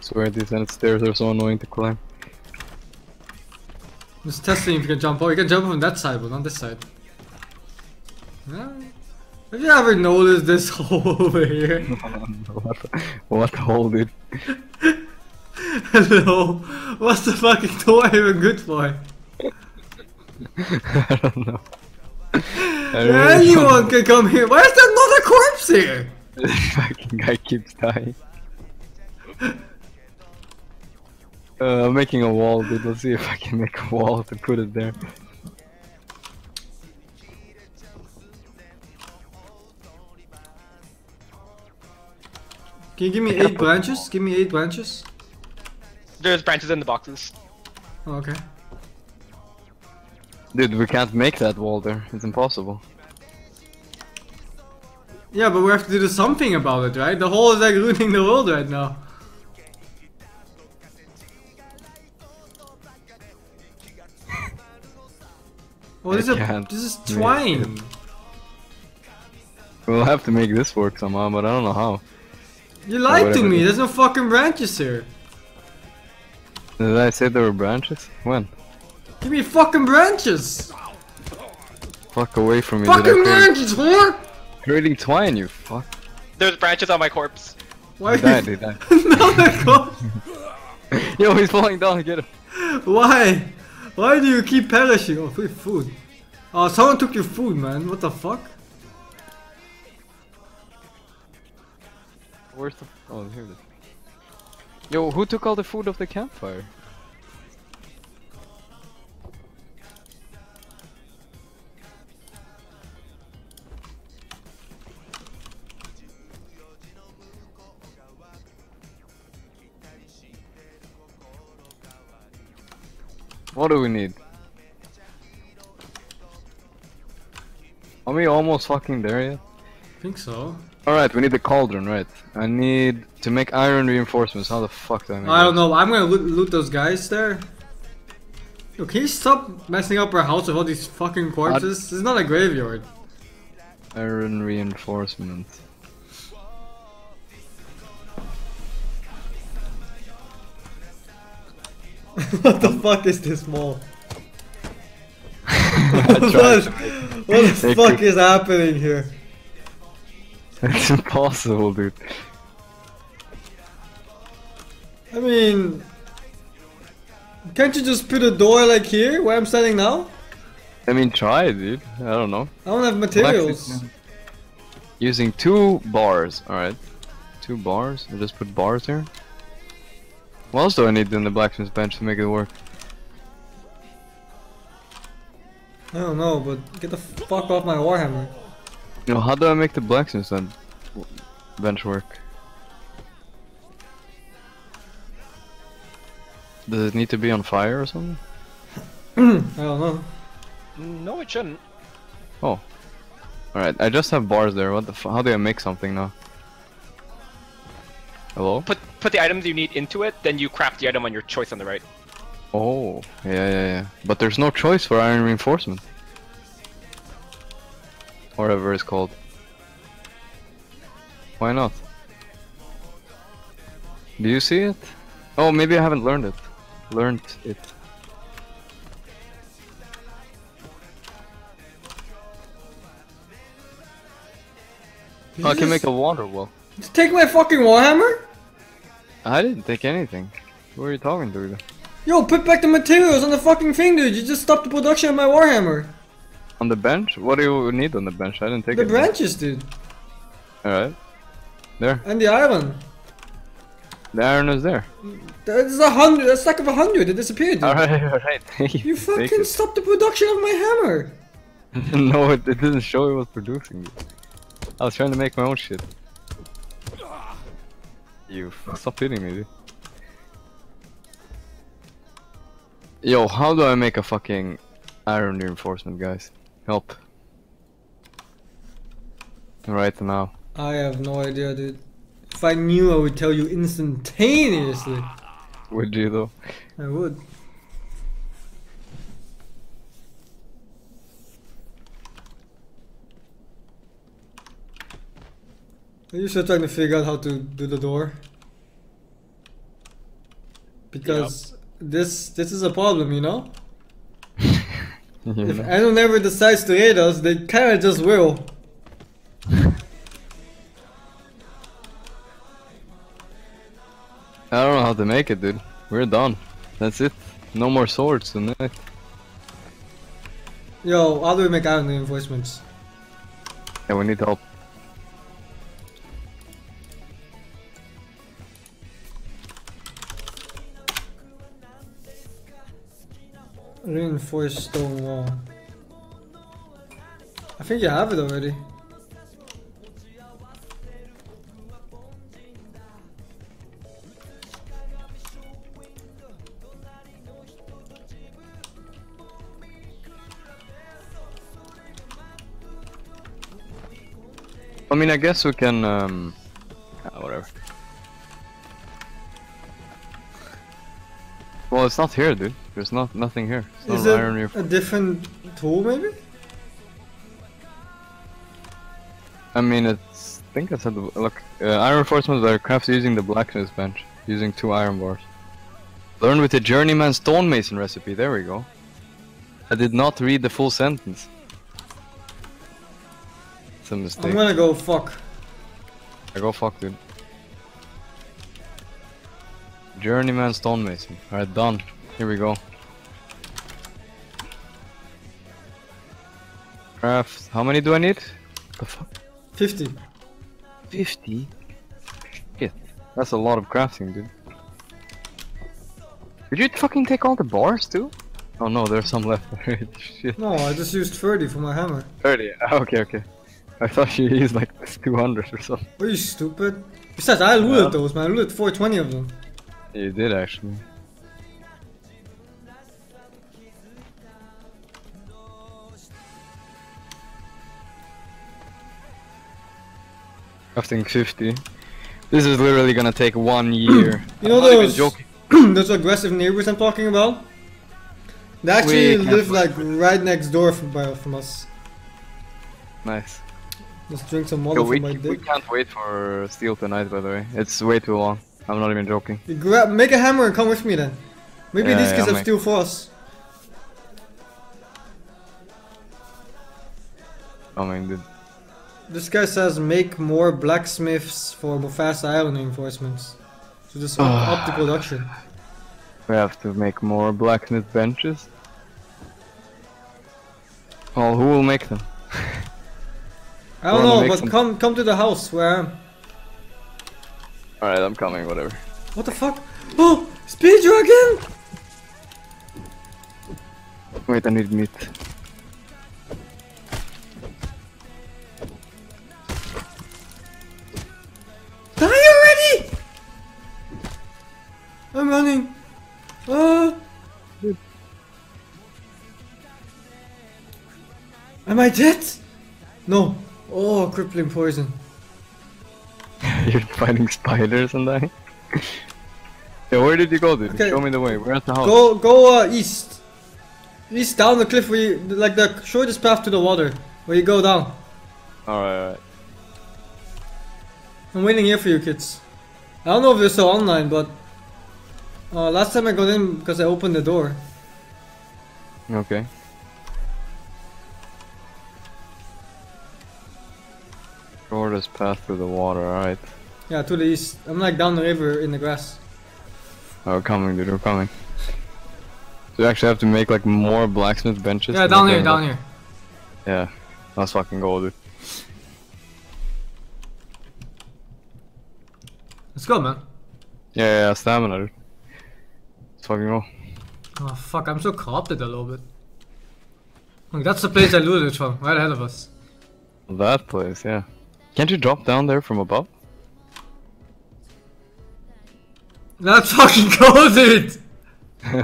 Swear these end stairs are so annoying to climb. Just testing if you can jump up. You can jump from that side, but not this side. Yeah. Have you ever noticed this hole over here? What hole, dude? Hello. What's the fucking door even good for? I don't know. Anyone can come here. Why is there not a corpse here? This fucking guy keeps dying. I'm making a wall, dude. Let's see if I can make a wall to put it there. Can you give me 8 branches? Give me 8 branches. There's branches in the boxes. Oh, okay. Dude, we can't make that wall there. It's impossible. Yeah, but we have to do something about it, right? The hole is like ruining the world right now. Oh, this is twine! We'll have to make this work somehow, but I don't know how. You lied to me! There's no fucking branches here! Did I say there were branches? When? Give me fucking branches! Fuck away from me. Fucking branches, whore! Creating twine, you fuck. There's branches on my corpse. Why? He died. Another corpse! Yo, he's falling down, get him. Why? Why do you keep perishing? Oh, free food. Oh, someone took your food, man. What the fuck? Where's the... Oh, here it is. Yo, who took all the food of the campfire? What do we need? Are we almost fucking there yet? I think so. Alright, we need the cauldron, right? I need to make iron reinforcements. How the fuck do I make I don't know. I'm gonna loot those guys there. Yo, can you stop messing up our house with all these fucking corpses? This is not a graveyard. Iron reinforcements. What the fuck is this mall? what the fuck is happening here? It's impossible, dude. I mean... Can't you just put a door like here, where I'm standing now? I mean, try it, dude. I don't know. I don't have materials. Using 2 bars, alright. 2 bars, I just put bars here. What else do I need in the blacksmith's bench to make it work? I don't know, but get the fuck off my Warhammer. You know, how do I make the blacksmith's bench work? Does it need to be on fire or something? I don't know. No, it shouldn't. Oh. Alright, I just have bars there. What the f- how do I make something now? Hello? Put the items you need into it, then you craft the item on your choice on the right. Oh, yeah. But there's no choice for iron reinforcement. Whatever it's called. Why not? Do you see it? Oh, maybe I haven't learned it. Oh, I can make a water well. Just take my fucking warhammer? I didn't take anything. What are you talking to, dude? Yo, put back the materials on the fucking thing, dude. You just stopped the production of my warhammer. On the bench? What do you need on the bench? I didn't take it. The branches, dude. Alright. There. And the iron. The iron is there. There's 100. A stack of 100. It disappeared, dude. Alright. You fucking stopped the production of my hammer. No, it didn't show it was producing, dude. I was trying to make my own shit. You stop hitting me, dude. Yo, how do I make a fucking iron reinforcement, guys? Help. Right now. I have no idea, dude. If I knew, I would tell you instantaneously. Would you, though? I would. Are you still trying to figure out how to do the door? Because this is a problem, you know? If anyone ever decides to hate us, they kinda just will. I don't know how to make it, dude. We're done. That's it. No more swords tonight. Yo, how do we make iron reinforcements? Yeah, we need help. Reinforced stone wall. I think you have it already. I mean, I guess we can, whatever. Well, it's not here, dude. There's nothing here. Is it a different tool, maybe? I mean, it's... I think I said... Look, iron reinforcements are crafts using the blacksmith's bench. Using 2 iron bars. Learn with the journeyman stonemason recipe. There we go. I did not read the full sentence. It's a mistake. I'm gonna go fuck. I go fuck, dude. Journeyman stonemason. Alright, done. Here we go. Craft. How many do I need? The fuck? 50. 50? Shit. That's a lot of crafting, dude. Did you fucking take all the bars too? Oh no, there's some left. Shit. No, I just used 30 for my hammer. 30? Okay. I thought you used like 200 or something. Are you stupid? Besides, I looted those, man. I looted 420 of them. You did actually. Crafting 50. This is literally gonna take 1 year. You know those aggressive neighbors I'm talking about? They actually live like right next door from us. Nice. Let's drink some water from my dick. We can't wait for steel tonight, by the way. It's way too long. I'm not even joking. You make a hammer and come with me then. Maybe these kids have steel for us. I mean, dude. This guy says make more blacksmiths for Mufasa Island reinforcements. So just up the production. We have to make more blacksmith benches. Well, who will make them? I don't know, but come to the house where I am. Alright, I'm coming, whatever. What the fuck? Oh! Speed dragon! Wait, I need meat. Die already! I'm running. Am I dead? No. Oh, crippling poison. You're fighting spiders and dying? Yeah, where did you go, dude? Okay. Show me the way. We're at the house. Go east. East down the cliff where you, like the shortest path to the water. Where you go down. Alright, alright. I'm waiting here for you kids. I don't know if you're still online, but... last time I got in because I opened the door. Okay. Shortest path through the water, alright. Yeah, to the east. I'm like down the river in the grass. Oh, we're coming, dude, we're coming. So you actually have to make like more blacksmith benches? Yeah, down here, down here. Yeah, that's fucking gold, dude. Let's go, man. Yeah, yeah, stamina, dude. Let's fucking go. Oh, fuck, I'm so corrupted a little bit. Like, that's the place I looted from, right ahead of us. That place, yeah. Can't you drop down there from above? Let's fucking go, dude!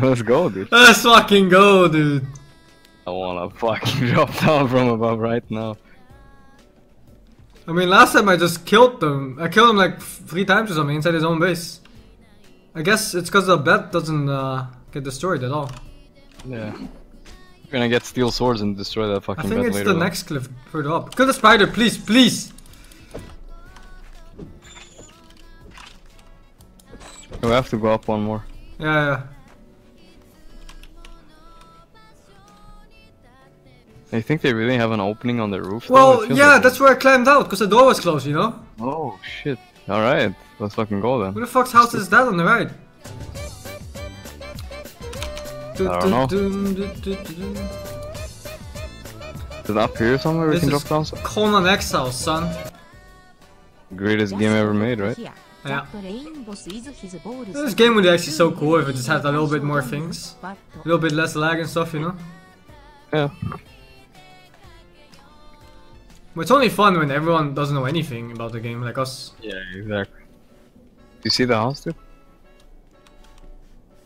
Let's go, dude. Let's fucking go, dude. I wanna fucking drop down from above right now. I mean, last time I just killed them. I killed him like 3 times or something inside his own base. I guess it's because the bat doesn't get destroyed at all. Yeah. You're gonna get steel swords and destroy that fucking bat later. I think it's the next cliff further up. Kill the spider, please, please! We have to go up one more. Yeah, yeah. I think they really have an opening on the roof. Well, yeah, like that's where I climbed out, because the door was closed, you know? Oh, shit. Alright, let's fucking go then. Who the fuck's house is that on the right? I don't know. Is it up here somewhere we can drop down? This is Conan Exile's son. Greatest game ever made, right? Yeah. Yeah. This game would be actually so cool if it just had a little bit more things. A little bit less lag and stuff, you know? Yeah. But it's only fun when everyone doesn't know anything about the game, like us. Yeah, exactly. You see the house, dude?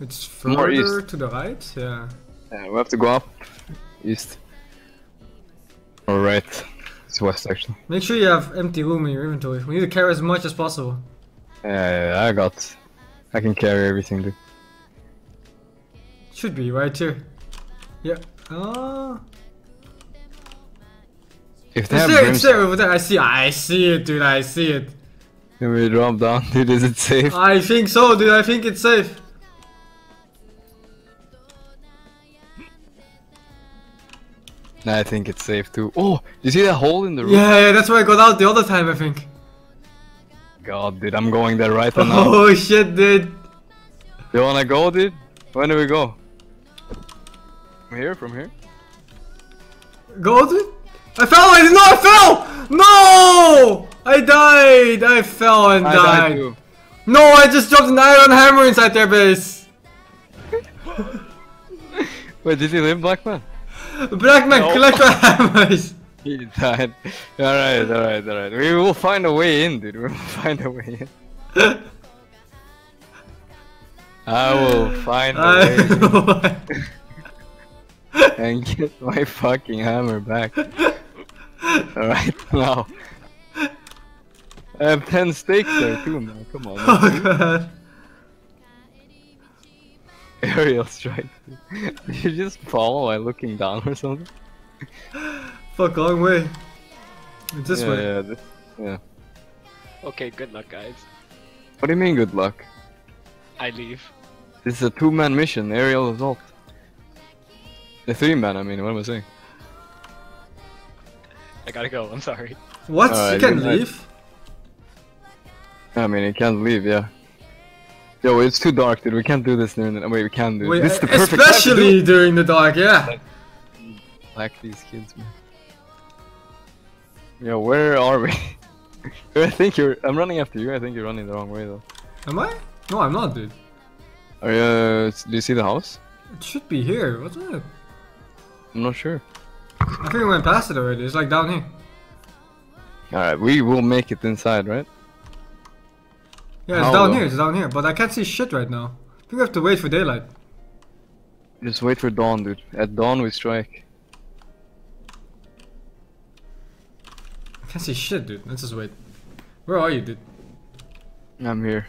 It's further to the right? Yeah. Yeah, we have to go up. East. Or right. It's west, actually. Make sure you have empty room in your inventory. We need to carry as much as possible. Yeah, yeah, I can carry everything, dude. Should be right here. Yeah. If they have brimstone, it's there over there. I see it, dude. I see it. Can we drop down, dude? Is it safe? I think so, dude. I think it's safe. I think it's safe too. Oh, you see that hole in the roof? Yeah, yeah. That's where I got out the other time, I think. God, dude, I'm going there right now. Oh shit, dude. You wanna go, dude? When do we go? From here? From here? Go, dude? I fell! No, I fell! No! I died! I fell and died. Too. No, I just dropped an iron hammer inside their base. Wait, did he live, Blackman? Blackman, no. Collect my hammers. He died. Alright, alright, alright. We will find a way in, dude. We will find a way in. I will find a way in. And get my fucking hammer back. Alright, now. I have 10 stakes there too, man. Come on. Oh, God. Aerial strike. Did you just fall while looking down or something? Fuck, long way. It's this way. Yeah, this, yeah. Okay, good luck, guys. What do you mean, good luck? I leave. This is a 2-man mission, aerial assault. A 3-man, I mean, what am I saying? I gotta go, I'm sorry. What? You can't leave? I mean, you can't leave, yeah. Yo, it's too dark, dude. We can't do this during the... Wait, we can do this. This is the perfect time to do it. Especially during the dark, yeah. Like these kids, man. Yo, where are we? I think you're... I'm running after you. I think you're running the wrong way, though. Am I? No, I'm not, dude. Are you, do you see the house? It should be here. What's it? I'm not sure. I think we went past it already. It's like down here. Alright, we will make it inside, right? Yeah, it's down here. It's down here. But I can't see shit right now. I think we have to wait for daylight. Just wait for dawn, dude. At dawn, we strike. Can't see shit, dude. Let's just wait. Where are you, dude? I'm here.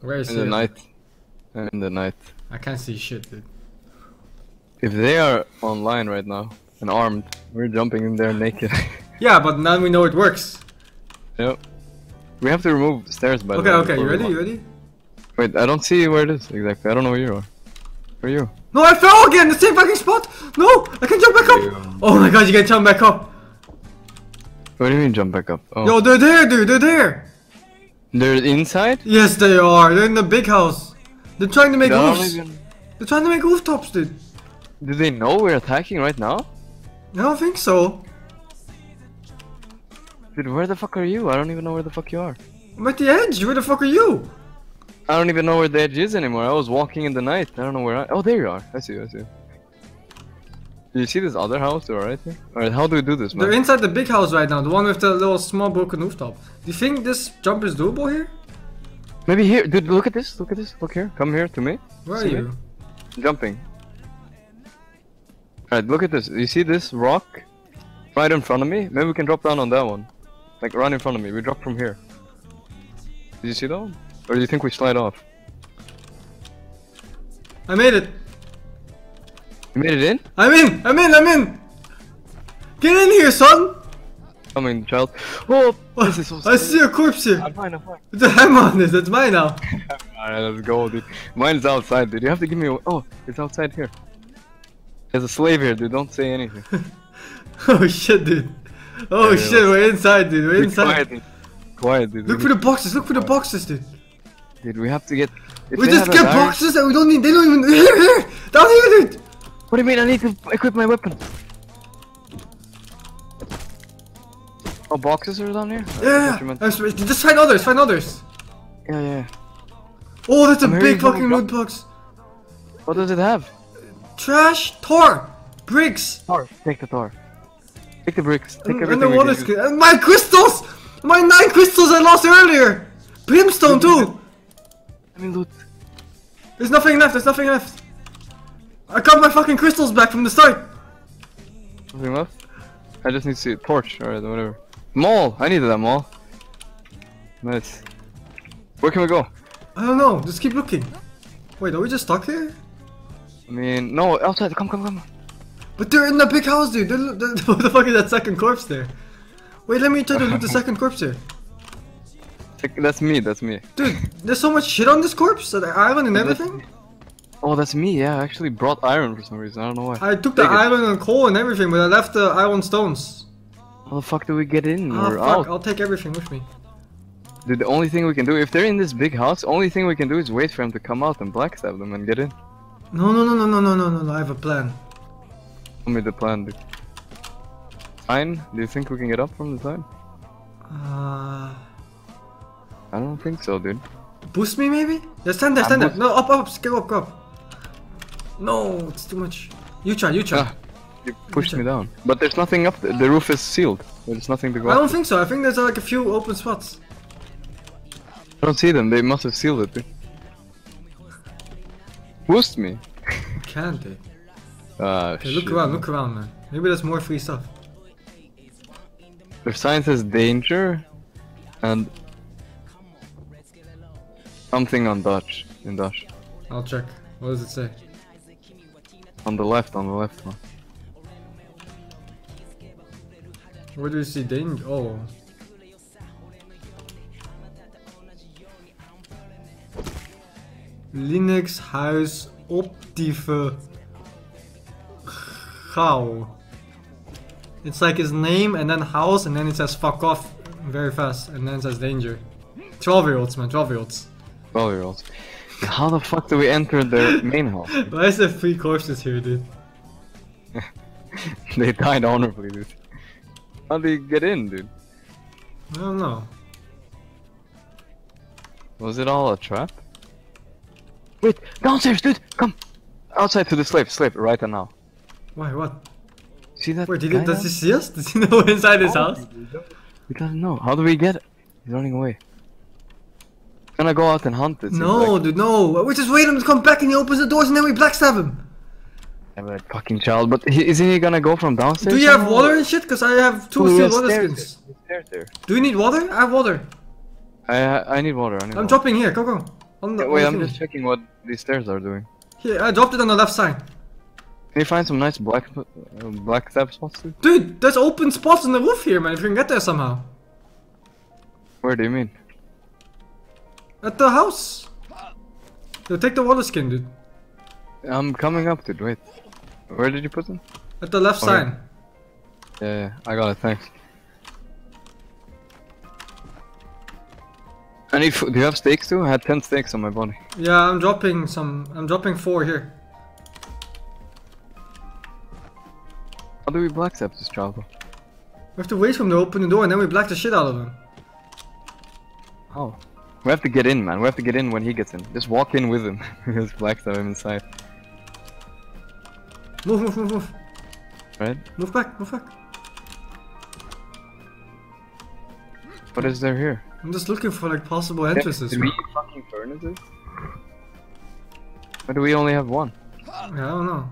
Where is it? In the night. I can't see shit, dude. If they are online right now and armed, we're jumping in there naked. Yeah, but now we know it works. Yep. We have to remove stairs, by the way. Okay, you ready? Wait, I don't see where it is exactly. I don't know where you are. Where are you? No, I fell again! The same fucking spot! No! I can jump back up! Damn. Oh my god, you can jump back up! What do you mean jump back up? Oh. Yo, they're there, dude! They're there! They're inside? Yes, they are! They're in the big house! They're trying to make roofs! They're trying to make rooftops, dude! Do they know we're attacking right now? I don't think so. Dude, where the fuck are you? I don't even know where the fuck you are. I'm at the edge! Where the fuck are you? I don't even know where the edge is anymore. I was walking in the night. I don't know where I... Oh, there you are. I see you, I see you. Do you see this other house or anything? Alright, how do we do this, man? They're inside the big house right now. The one with the little small broken rooftop. Do you think this jump is doable here? Maybe here. Dude, look at this. Look at this. Look here. Come here to me. Where are you? Jumping. Alright, look at this. You see this rock? Right in front of me? Maybe we can drop down on that one. Like, right in front of me. We drop from here. Did you see that one? Or do you think we slide off? I made it! You made it in? I'm in! Get in here, son! Coming, child. Oh, this is so scary. I see a corpse here! I'm fine. I'm on this, that's mine now. Alright, let's go, dude. Mine's outside, dude. You have to give me a... Oh, it's outside here. There's a slave here, dude. Don't say anything. Oh shit, dude. Oh yeah, shit, we're inside, dude. We're inside. Quiet, dude. Quiet, dude. Look for the boxes, dude. Dude, we have to get... We just get boxes and we don't need... They don't even... Here! Down here, dude! What do you mean? I need to equip my weapon. Oh, boxes are down here? Yeah! Just find others, Yeah. Oh, that's a big fucking loot box. What does it have? Trash, tar, bricks. Tar, take the tar. Take the bricks. Take everything. And the water skin. And my crystals! My 9 crystals I lost earlier! Brimstone too! I mean, loot. There's nothing left, I got my fucking crystals back from the start! Nothing left? I just need to see a torch, alright, whatever. Mall! I needed that mall. Nice. Where can we go? I don't know, just keep looking. Wait, are we just stuck here? I mean, no, outside, come. But they're in the big house, dude! What the fuck is that second corpse there? Wait, let me try to loot the second corpse here. That's me. Dude, there's so much shit on this corpse, the iron and everything. Oh, that's me, yeah. I actually brought iron for some reason, I don't know why. I took the iron and coal and everything, but I left the iron stones. How the fuck do we get in? Oh, fuck, out? I'll take everything with me. Dude, the only thing we can do, if they're in this big house, the only thing we can do is wait for them to come out and blackstab them and get in. No, I have a plan. Tell me the plan, dude. Sign? Do you think we can get up from the sign? I don't think so, dude. Boost me, maybe? Yeah, stand there. No, up. Go up. No, it's too much. You try. Ah, you pushed me down. But there's nothing up there. The roof is sealed. There's nothing to go up. I don't think so. I think there's like a few open spots. I don't see them. They must have sealed it, dude. Boost me. Can't they? Okay, shit. Look around, man. Maybe there's more free stuff. Their sign says danger and something on Dutch, I'll check. What does it say? On the left one. Where do you see danger? Oh. Linux Huis Optieve Gauw. It's like his name and then house and then it says fuck off very fast and then it says danger. 12-year-olds, man, 12-year-olds. 12-year-olds. How the fuck do we enter their main hall? Why is there 3 corpses here, dude? They died honorably, dude. How do you get in, dude? I don't know. Was it all a trap? Wait, downstairs, dude! Come! Outside to the slave, right now. Why, what? See that? Wait, does he see us? Does he know we're inside his house? He doesn't know. How do we get it? He's running away. I'm gonna go out and hunt it. No, dude, no. We just wait him to come back and he opens the doors and then we blackstab him. Never fucking child, but isn't he gonna go from downstairs? Do you have water and shit? Because I have two steel water skins. Do you need water? I have water. I need water. I'm dropping here. Go, go. Wait, I'm just checking what these stairs are doing. Here, I dropped it on the left side. Can you find some nice black tap spots? Dude, there's open spots on the roof here, man. If you can get there somehow. Where do you mean? At the house. Yo, take the water skin, dude. I'm coming up, dude. Wait. Where did you put them? At the left side. Yeah, I got it. Thanks. I need food. Do you have steaks too? I had 10 steaks on my body. Yeah, I'm dropping some. I'm dropping 4 here. How do we black tap this child? We have to wait for him to open the door and then we black the shit out of him. Oh. We have to get in, man. We have to get in when he gets in. Just walk in with him. Just black tap him inside. Move, move, move, move. Right? Move back, move back. What is there here? I'm just looking for like possible entrances. Three fucking furnaces? Why do we only have one? Yeah, I don't know.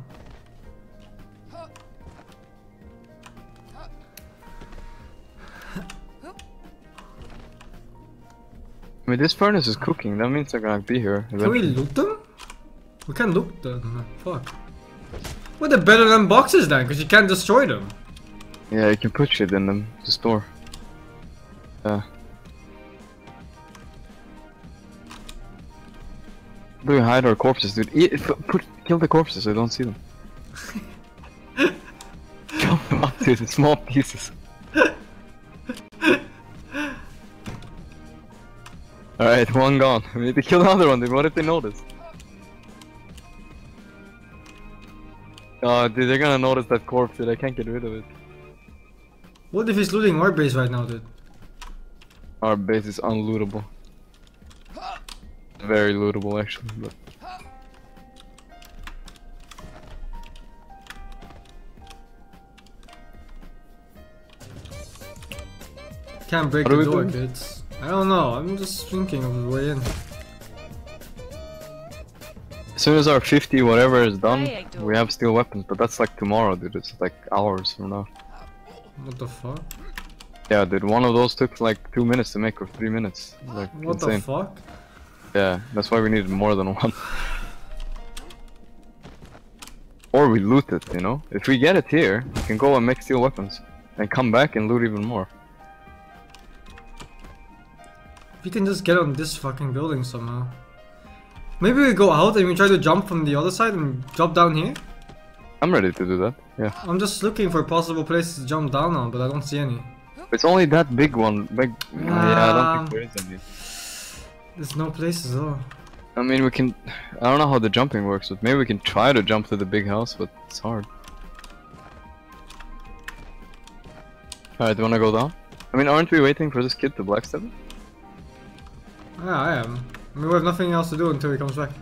I mean, this furnace is cooking, that means they're gonna be here. Can we loot them? We can loot them, fuck. Well, they're better than boxes then, because you can't destroy them. Yeah, you can put shit in them to store. Yeah. Do we hide our corpses, dude? Kill the corpses so I don't see them. Chop them up, dude, in small pieces. Alright, one gone. We need to kill the other one, dude. What if they notice? Oh, dude, they're gonna notice that corpse, dude. I can't get rid of it. What if he's looting our base right now, dude? Our base is unlootable. Very lootable, actually. But... Can't break the door, kids. I don't know, I'm just thinking of the way in. As soon as our 50 whatever is done, we have steel weapons, but that's like tomorrow, dude. It's like hours from now. What the fuck? Yeah, dude, one of those took like 2 minutes to make or 3 minutes. Like, what insane. The fuck? Yeah, that's why we needed more than one. Or we loot it, you know? If we get it here, we can go and make steel weapons. And come back and loot even more. We can just get on this fucking building somehow. Maybe we go out and we try to jump from the other side and drop down here? I'm ready to do that, yeah. I'm just looking for possible places to jump down on, but I don't see any. It's only that big one. Yeah, I don't think there is any. There's no places though. I mean, we can... I don't know how the jumping works, but maybe we can try to jump to the big house, but it's hard. Alright, do you wanna go down? I mean, aren't we waiting for this kid to black step? Yeah, I am. I mean, we have nothing else to do until he comes back. Do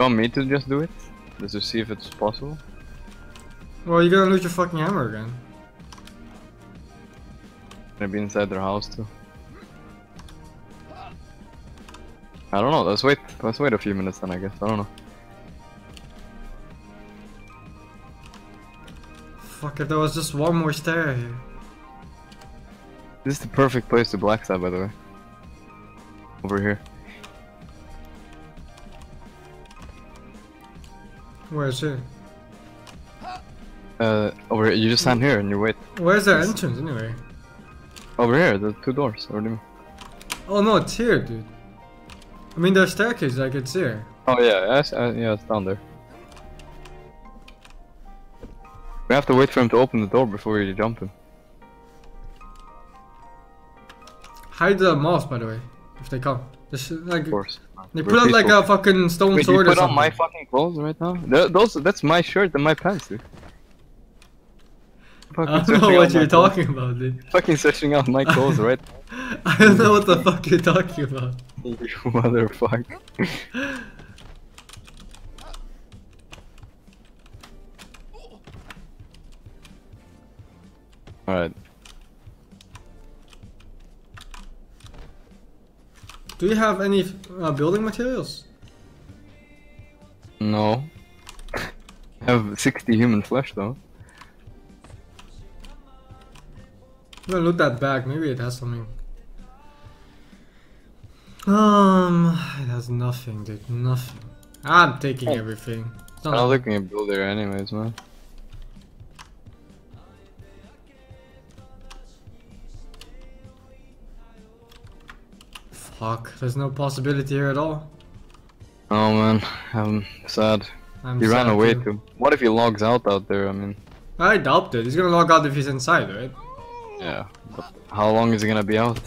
you want me to just do it? Just to see if it's possible? Well, you're gonna lose your fucking hammer again. I'm gonna be inside their house too. I don't know, let's wait a few minutes then, I guess. I don't know. Fuck, if there was just one more stair here. This is the perfect place to black side, by the way. Over here. Where is it? Over here. You just stand here and you wait. Where's the entrance anyway? Over here, the 2 doors. What do you mean? Oh no, it's here, dude. I mean, there's staircase, like it's here. Oh yeah, yeah, it's down there. We have to wait for him to open the door before we jump him. Hide the moss, by the way. If they come, just like of course. They put on like a fucking stone sword or something. Wait, you put on my fucking clothes right now? That's my shirt and my pants, dude. Fucking I don't know what you're talking about, dude. Fucking searching out my clothes right now. I don't know what the fuck you're talking about. You motherfucker. Alright. Do you have any building materials? No. have 60 human flesh though. I'm gonna loot that bag, maybe it has something. It has nothing, dude, nothing. I'm taking everything. I'm not looking at builder anyways, man. Fuck, there's no possibility here at all. Oh man, I'm sad. He ran away too. What if he logs out there, I mean? I doubt it, he's gonna log out if he's inside, right? Yeah, but how long is he gonna be out?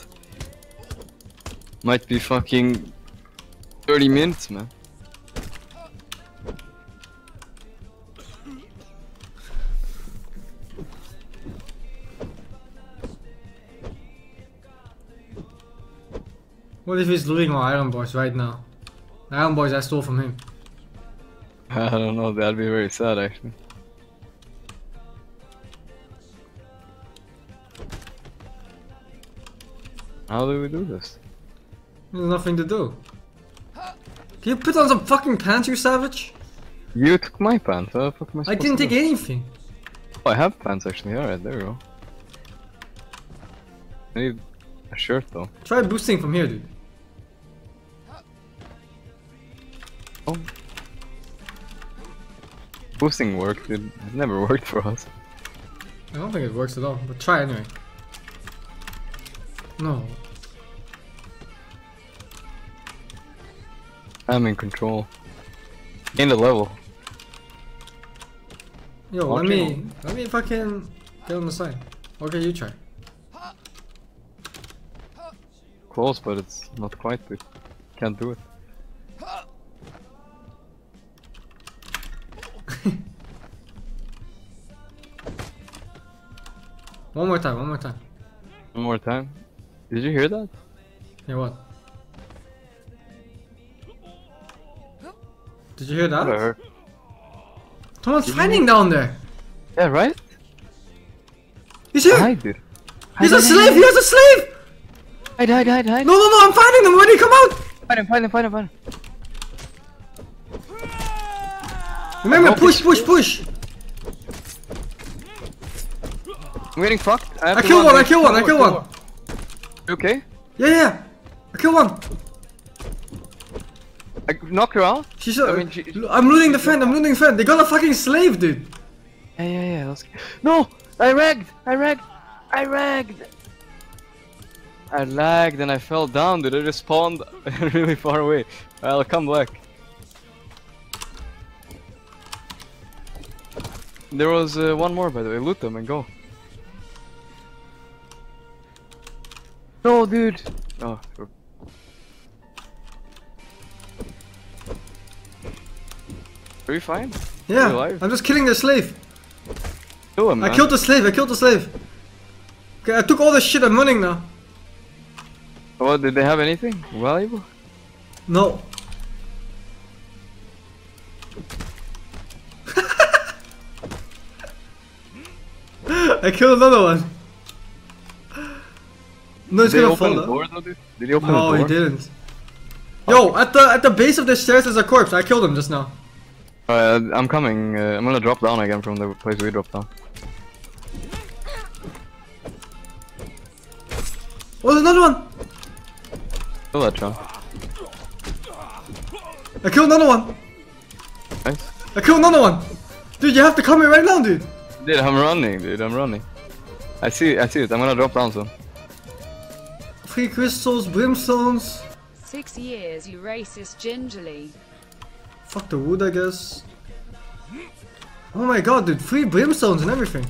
Might be fucking 30 minutes, man. What if he's looting our iron boys right now? The iron boys I stole from him. I don't know, that'd be very sad actually. How do we do this? There's nothing to do. Can you put on some fucking pants, you savage? You took my pants, how the fuck am I supposed to do? I didn't take anything. Oh, I have pants actually, alright, there we go. I need a shirt though. Try boosting from here, dude. Oh. Boosting worked, dude. It never worked for us. I don't think it works at all, but try anyway. No. I'm in control. In the level. Yo, let me fucking get on the side. Okay, you try. Close, but it's not quite good. Can't do it. One more time, one more time. One more time? Did you hear that? Yeah, what? Did you hear that? Whatever. Someone's hiding down there! Yeah, right? He's here! Hide, dude. He's a slave! He has a slave! Hide, hide, hide, hide! No, no, no! I'm finding him! When he come out! Find him, find him, find him, find him! Remember, push, push, push! I'm getting fucked. I killed one, I killed one, I killed one! You okay? Yeah, yeah! I killed one! I knocked her out? She's a, I mean, I'm looting the friend, I'm looting the friend! They got a fucking slave, dude! Yeah, yeah, yeah, that's... No! I ragged! I ragged! I ragged! I lagged and I fell down, dude. I just spawned really far away. I'll come back. There was one more, by the way. Loot them and go. No, dude! Oh, sure. Are you fine? Yeah, you alive? I'm just killing the slave. Kill him, man. I killed the slave, I killed the slave. Okay, I took all the shit, I'm running now. Oh, did they have anything valuable? No. I killed another one. No, it's gonna fall though. Did he open the door? No, he didn't. Yo, at the base of the stairs is a corpse. I killed him just now. I'm coming. I'm gonna drop down again from the place we dropped down. Oh, there's another one! Kill that John. I killed another one! Nice. I killed another one! Dude, you have to come here right now, dude! Dude, I'm running, dude, I'm running. I see it, I'm gonna drop down soon. 3 crystals, brimstones. 6 years, you racist gingerly. Fuck the wood, I guess. Oh my god, dude, 3 brimstones and everything.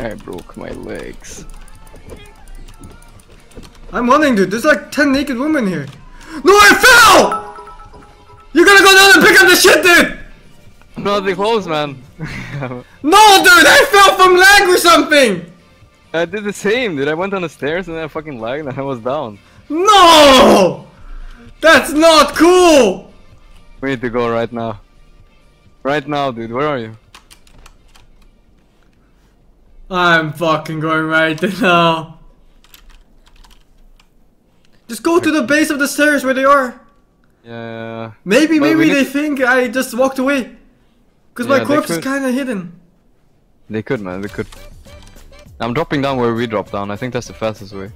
I broke my legs. I'm running, dude. There's like 10 naked women here. No, I fell! You're gonna go down and pick up the shit, dude! I'm not that close, man. No, dude! I fell from lag or something! I did the same, dude. I went on the stairs and then I fucking lagged and I was down. No! That's not cool! We need to go right now. Right now, dude. Where are you? I'm fucking going right now. Just go to the base of the stairs where they are. Yeah. Maybe they think I just walked away. Cause my corpse is kinda hidden. They could, man, they could. I'm dropping down where we drop down, I think that's the fastest way.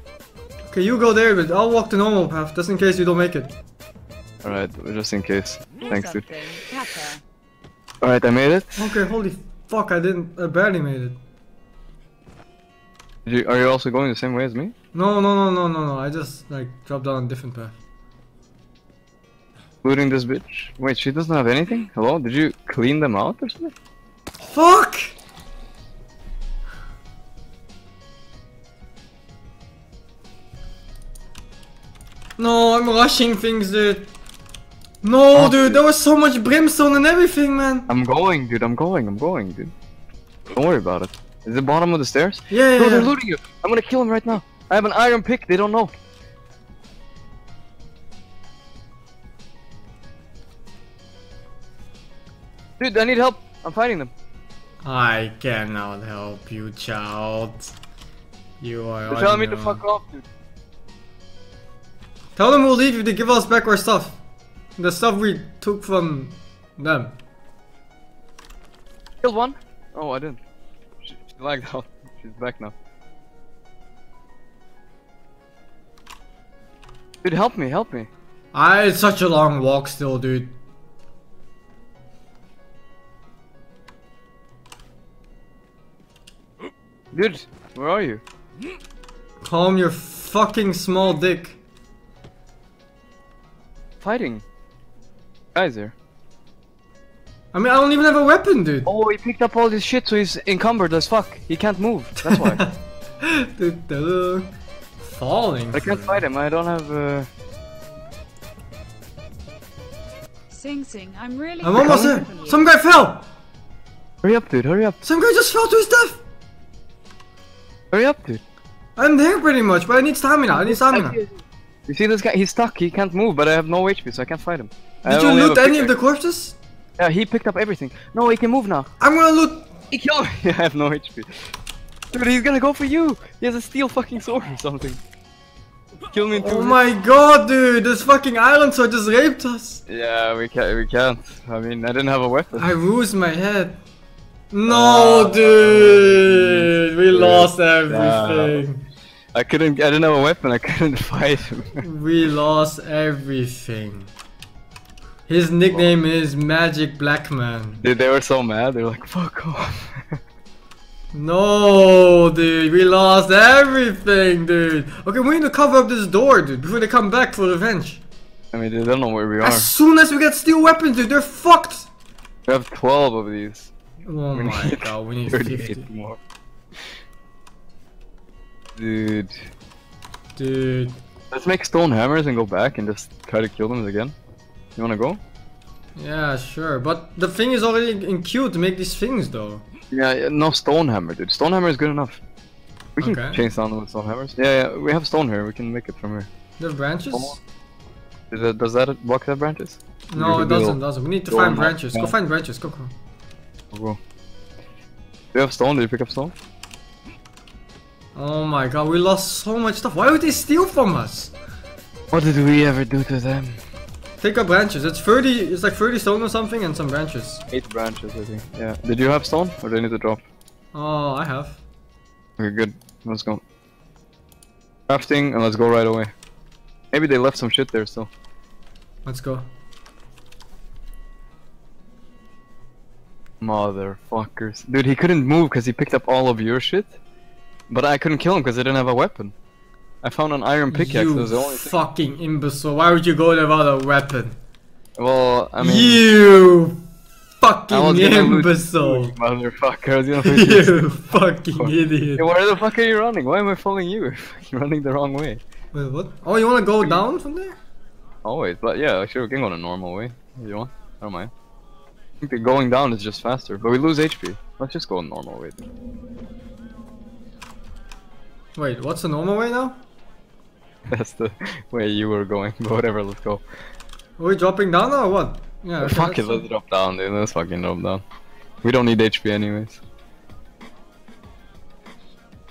Okay, you go there, but I'll walk the normal path, just in case you don't make it. Alright, just in case. Thanks, dude. Alright, I made it. Okay, holy fuck, I barely made it. Are you also going the same way as me? No, I just, like, dropped down a different path. Looting this bitch. Wait, she doesn't have anything? Hello? Did you clean them out or something? Fuck! No, I'm rushing things, dude. No, oh, dude, there was so much brimstone and everything, man. I'm going, dude. I'm going, dude. Don't worry about it. Is it the bottom of the stairs? Yeah, no, they're looting you. I'm gonna kill him right now. I have an iron pick. They don't know. Dude, I need help. I'm fighting them. I cannot help you, child. You are. They're telling me to fuck off, dude. Tell them we'll leave if they give us back our stuff. The stuff we took from them. Killed one? Oh, I didn't. She lagged out. She's back now. Dude, help me. It's such a long walk still, dude. Dude, where are you? Calm your fucking small dick. Fighting guys here. I mean, I don't even have a weapon, dude. Oh, he picked up all this shit, so he's encumbered as fuck. He can't move. That's why. Dude, falling. I can't fight him. I don't have. Sing, I'm really. I'm almost there. Some guy fell. Hurry up, dude. Hurry up. Some guy just fell to his death. Hurry up, dude. I'm there pretty much, but I need stamina. You see this guy? He's stuck. He can't move, but I have no HP, so I can't fight him. Did you loot any of the corpses? Yeah, he picked up everything. No, he can move now. I'm gonna loot. I have no HP. Dude, he's gonna go for you. He has a steel fucking sword or something. Kill me too. Oh my god, dude! This fucking iron sword just raped us. Yeah, we can't. I mean, I didn't have a weapon. I bruised my head. No, dude, we lost everything. I didn't have a weapon, I couldn't fight him. We lost everything. His nickname is Magic Black Man. Dude, they were so mad, they were like, fuck off. No, dude, we lost everything, dude. Okay, we need to cover up this door, dude, before they come back for revenge. I mean, they don't know where we are. As soon as we get steel weapons, dude, they're fucked. We have 12 of these. Oh my god, we need 50 more. Dude. Let's make stone hammers and go back and just try to kill them again. You wanna go? Yeah, sure. But the thing is already in queue to make these things, though. Yeah, no stone hammer, dude. Stone hammer is good enough. We can chase down with stone hammers. Yeah, we have stone here. We can make it from here. The branches? Does that block the branches? No, it doesn't. We need to find branches. Go find branches. Go. Do you have stone? Did you pick up stone? Oh my god, we lost so much stuff. Why would they steal from us? What did we ever do to them? Take up branches. It's like 30 stone or something and some branches. 8 branches, I think. Yeah. Did you have stone or do you need to drop? Oh, I have. Okay, good. Let's go. Crafting and let's go right away. Maybe they left some shit there still. Let's go. Motherfuckers. Dude, he couldn't move because he picked up all of your shit. But I couldn't kill him because I didn't have a weapon. I found an iron pickaxe. You was the only fucking imbecile! Why would you go there without a weapon? Well, I mean. You fucking imbecile! Motherfucker! You fucking idiot! Hey, where the fuck are you running? Why am I following you? You're fucking running the wrong way. Wait, what? Oh, you wanna go down from there? Always, but yeah, sure, we can go the normal way. If you want? I don't mind. I think that going down is just faster, but we lose HP. Let's just go the normal way. Then. Wait, what's the normal way now? That's the way you were going, but whatever, let's go. Are we dropping down or what? Yeah, okay, fuck it, let's drop down, dude, let's fucking drop down. We don't need HP anyways.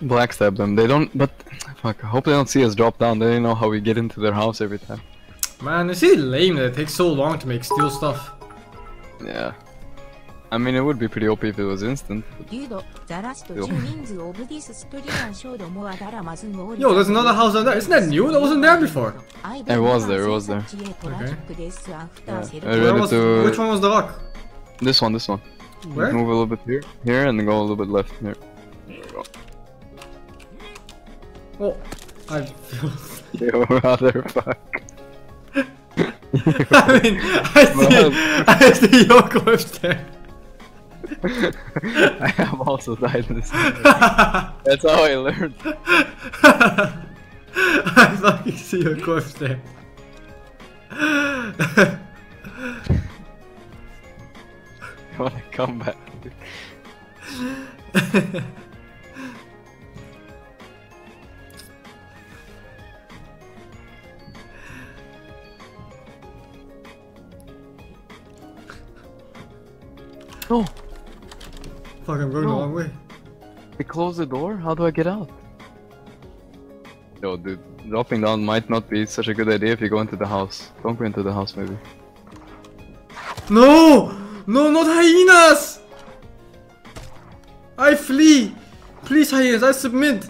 Blackstab them, they don't, but, fuck, I hope they don't see us drop down, they don't know how we get into their house every time. Man, it's really lame that it takes so long to make steel stuff. Yeah. I mean, it would be pretty OP if it was instant. Yo, there's another house down there. Isn't that new? That wasn't there before. It was there. Okay. Yeah. Which one was the rock? This one. Where? Move a little bit here, and then go a little bit left. Here. Oh, I... You motherfucker. I mean, I see your corpse there. I have also died in this game. That's how I learned. I fucking see your corpse there. I wanna come back. No! Fuck, I'm going the wrong way. They close the door? How do I get out? Yo, dude, dropping down might not be such a good idea if you go into the house. Don't go into the house, maybe. No! No, not hyenas! I flee! Please, hyenas, I submit!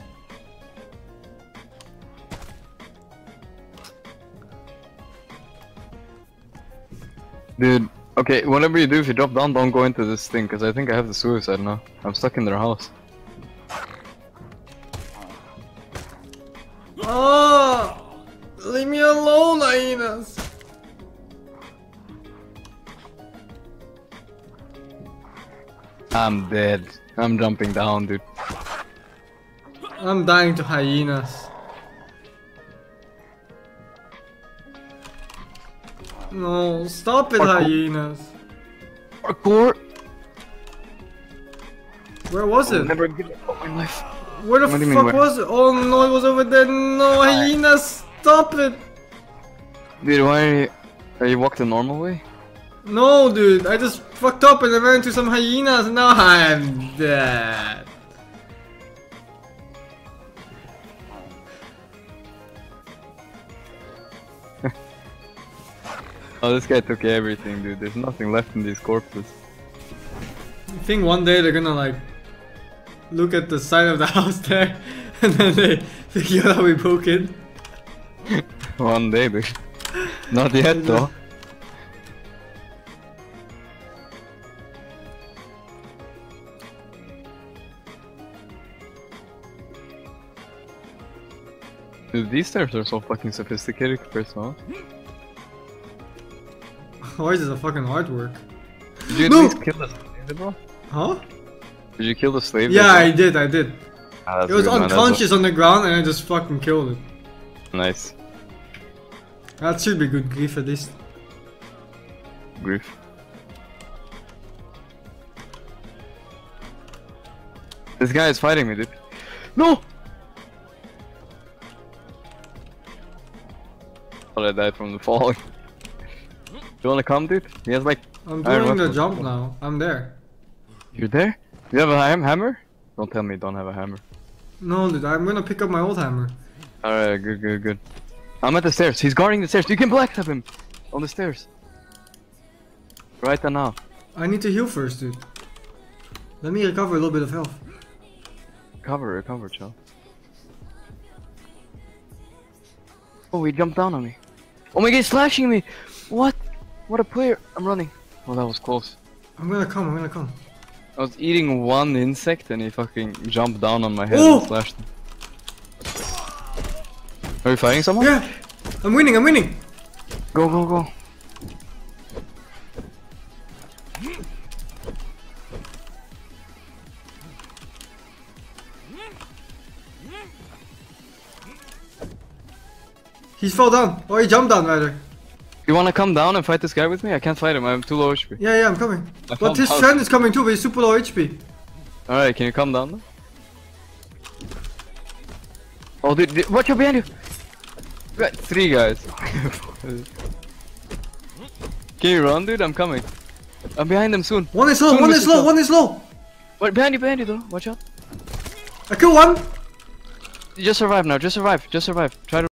Dude. Okay, whatever you do, if you drop down, don't go into this thing, because I think I have the suicide now. I'm stuck in their house. Oh, leave me alone, hyenas! I'm dead. I'm jumping down, dude. I'm dying to hyenas. No, stop it, hyenas. Parkour. Where was it? Never give up my life. Where the fuck was it? Oh no, it was over there. No, hyenas, stop it. Dude, why are you walked the normal way? No, dude, I just fucked up and I ran into some hyenas and now I'm dead. Oh, this guy took everything, dude. There's nothing left in these corpses. I think one day they're gonna, like, look at the side of the house there, and then they figure out how we broke it. One day, dude. Not yet, though. Dude, these stairs are so fucking sophisticated, first of all. Why is this a fucking artwork? Did you at least kill the slave, bro? Huh? Did you kill the slave? Yeah, I did. Ah, it was unconscious on the ground and I just fucking killed it. Nice. That should be good grief at least. Grief. This guy is fighting me, dude. No! I thought I died from the falling. You wanna come, dude? He has like... I'm doing the jump now. I'm there. You're there? You have a hammer? Don't tell me you don't have a hammer. No, dude. I'm gonna pick up my old hammer. Alright, good. I'm at the stairs. He's guarding the stairs. You can blackstab him! On the stairs. Right now. I need to heal first, dude. Let me recover a little bit of health. Recover, child. Oh, he jumped down on me. Oh my god, he's slashing me! What? What a player! I'm running. Oh, that was close. I'm gonna come. I was eating one insect and he fucking jumped down on my head and slashed him. Are you fighting someone? Yeah! I'm winning! Go. He fell down! Or he jumped down rather. You wanna come down and fight this guy with me? I can't fight him, I'm too low HP. Yeah, I'm coming. But his friend is coming too, but he's super low HP. Alright, can you come down then? Oh, dude, watch out behind you! We got three guys. Can you run, dude? I'm coming. I'm behind them soon. One is low! Wait, behind you though, watch out. I killed one! Just survive now, just survive. Try to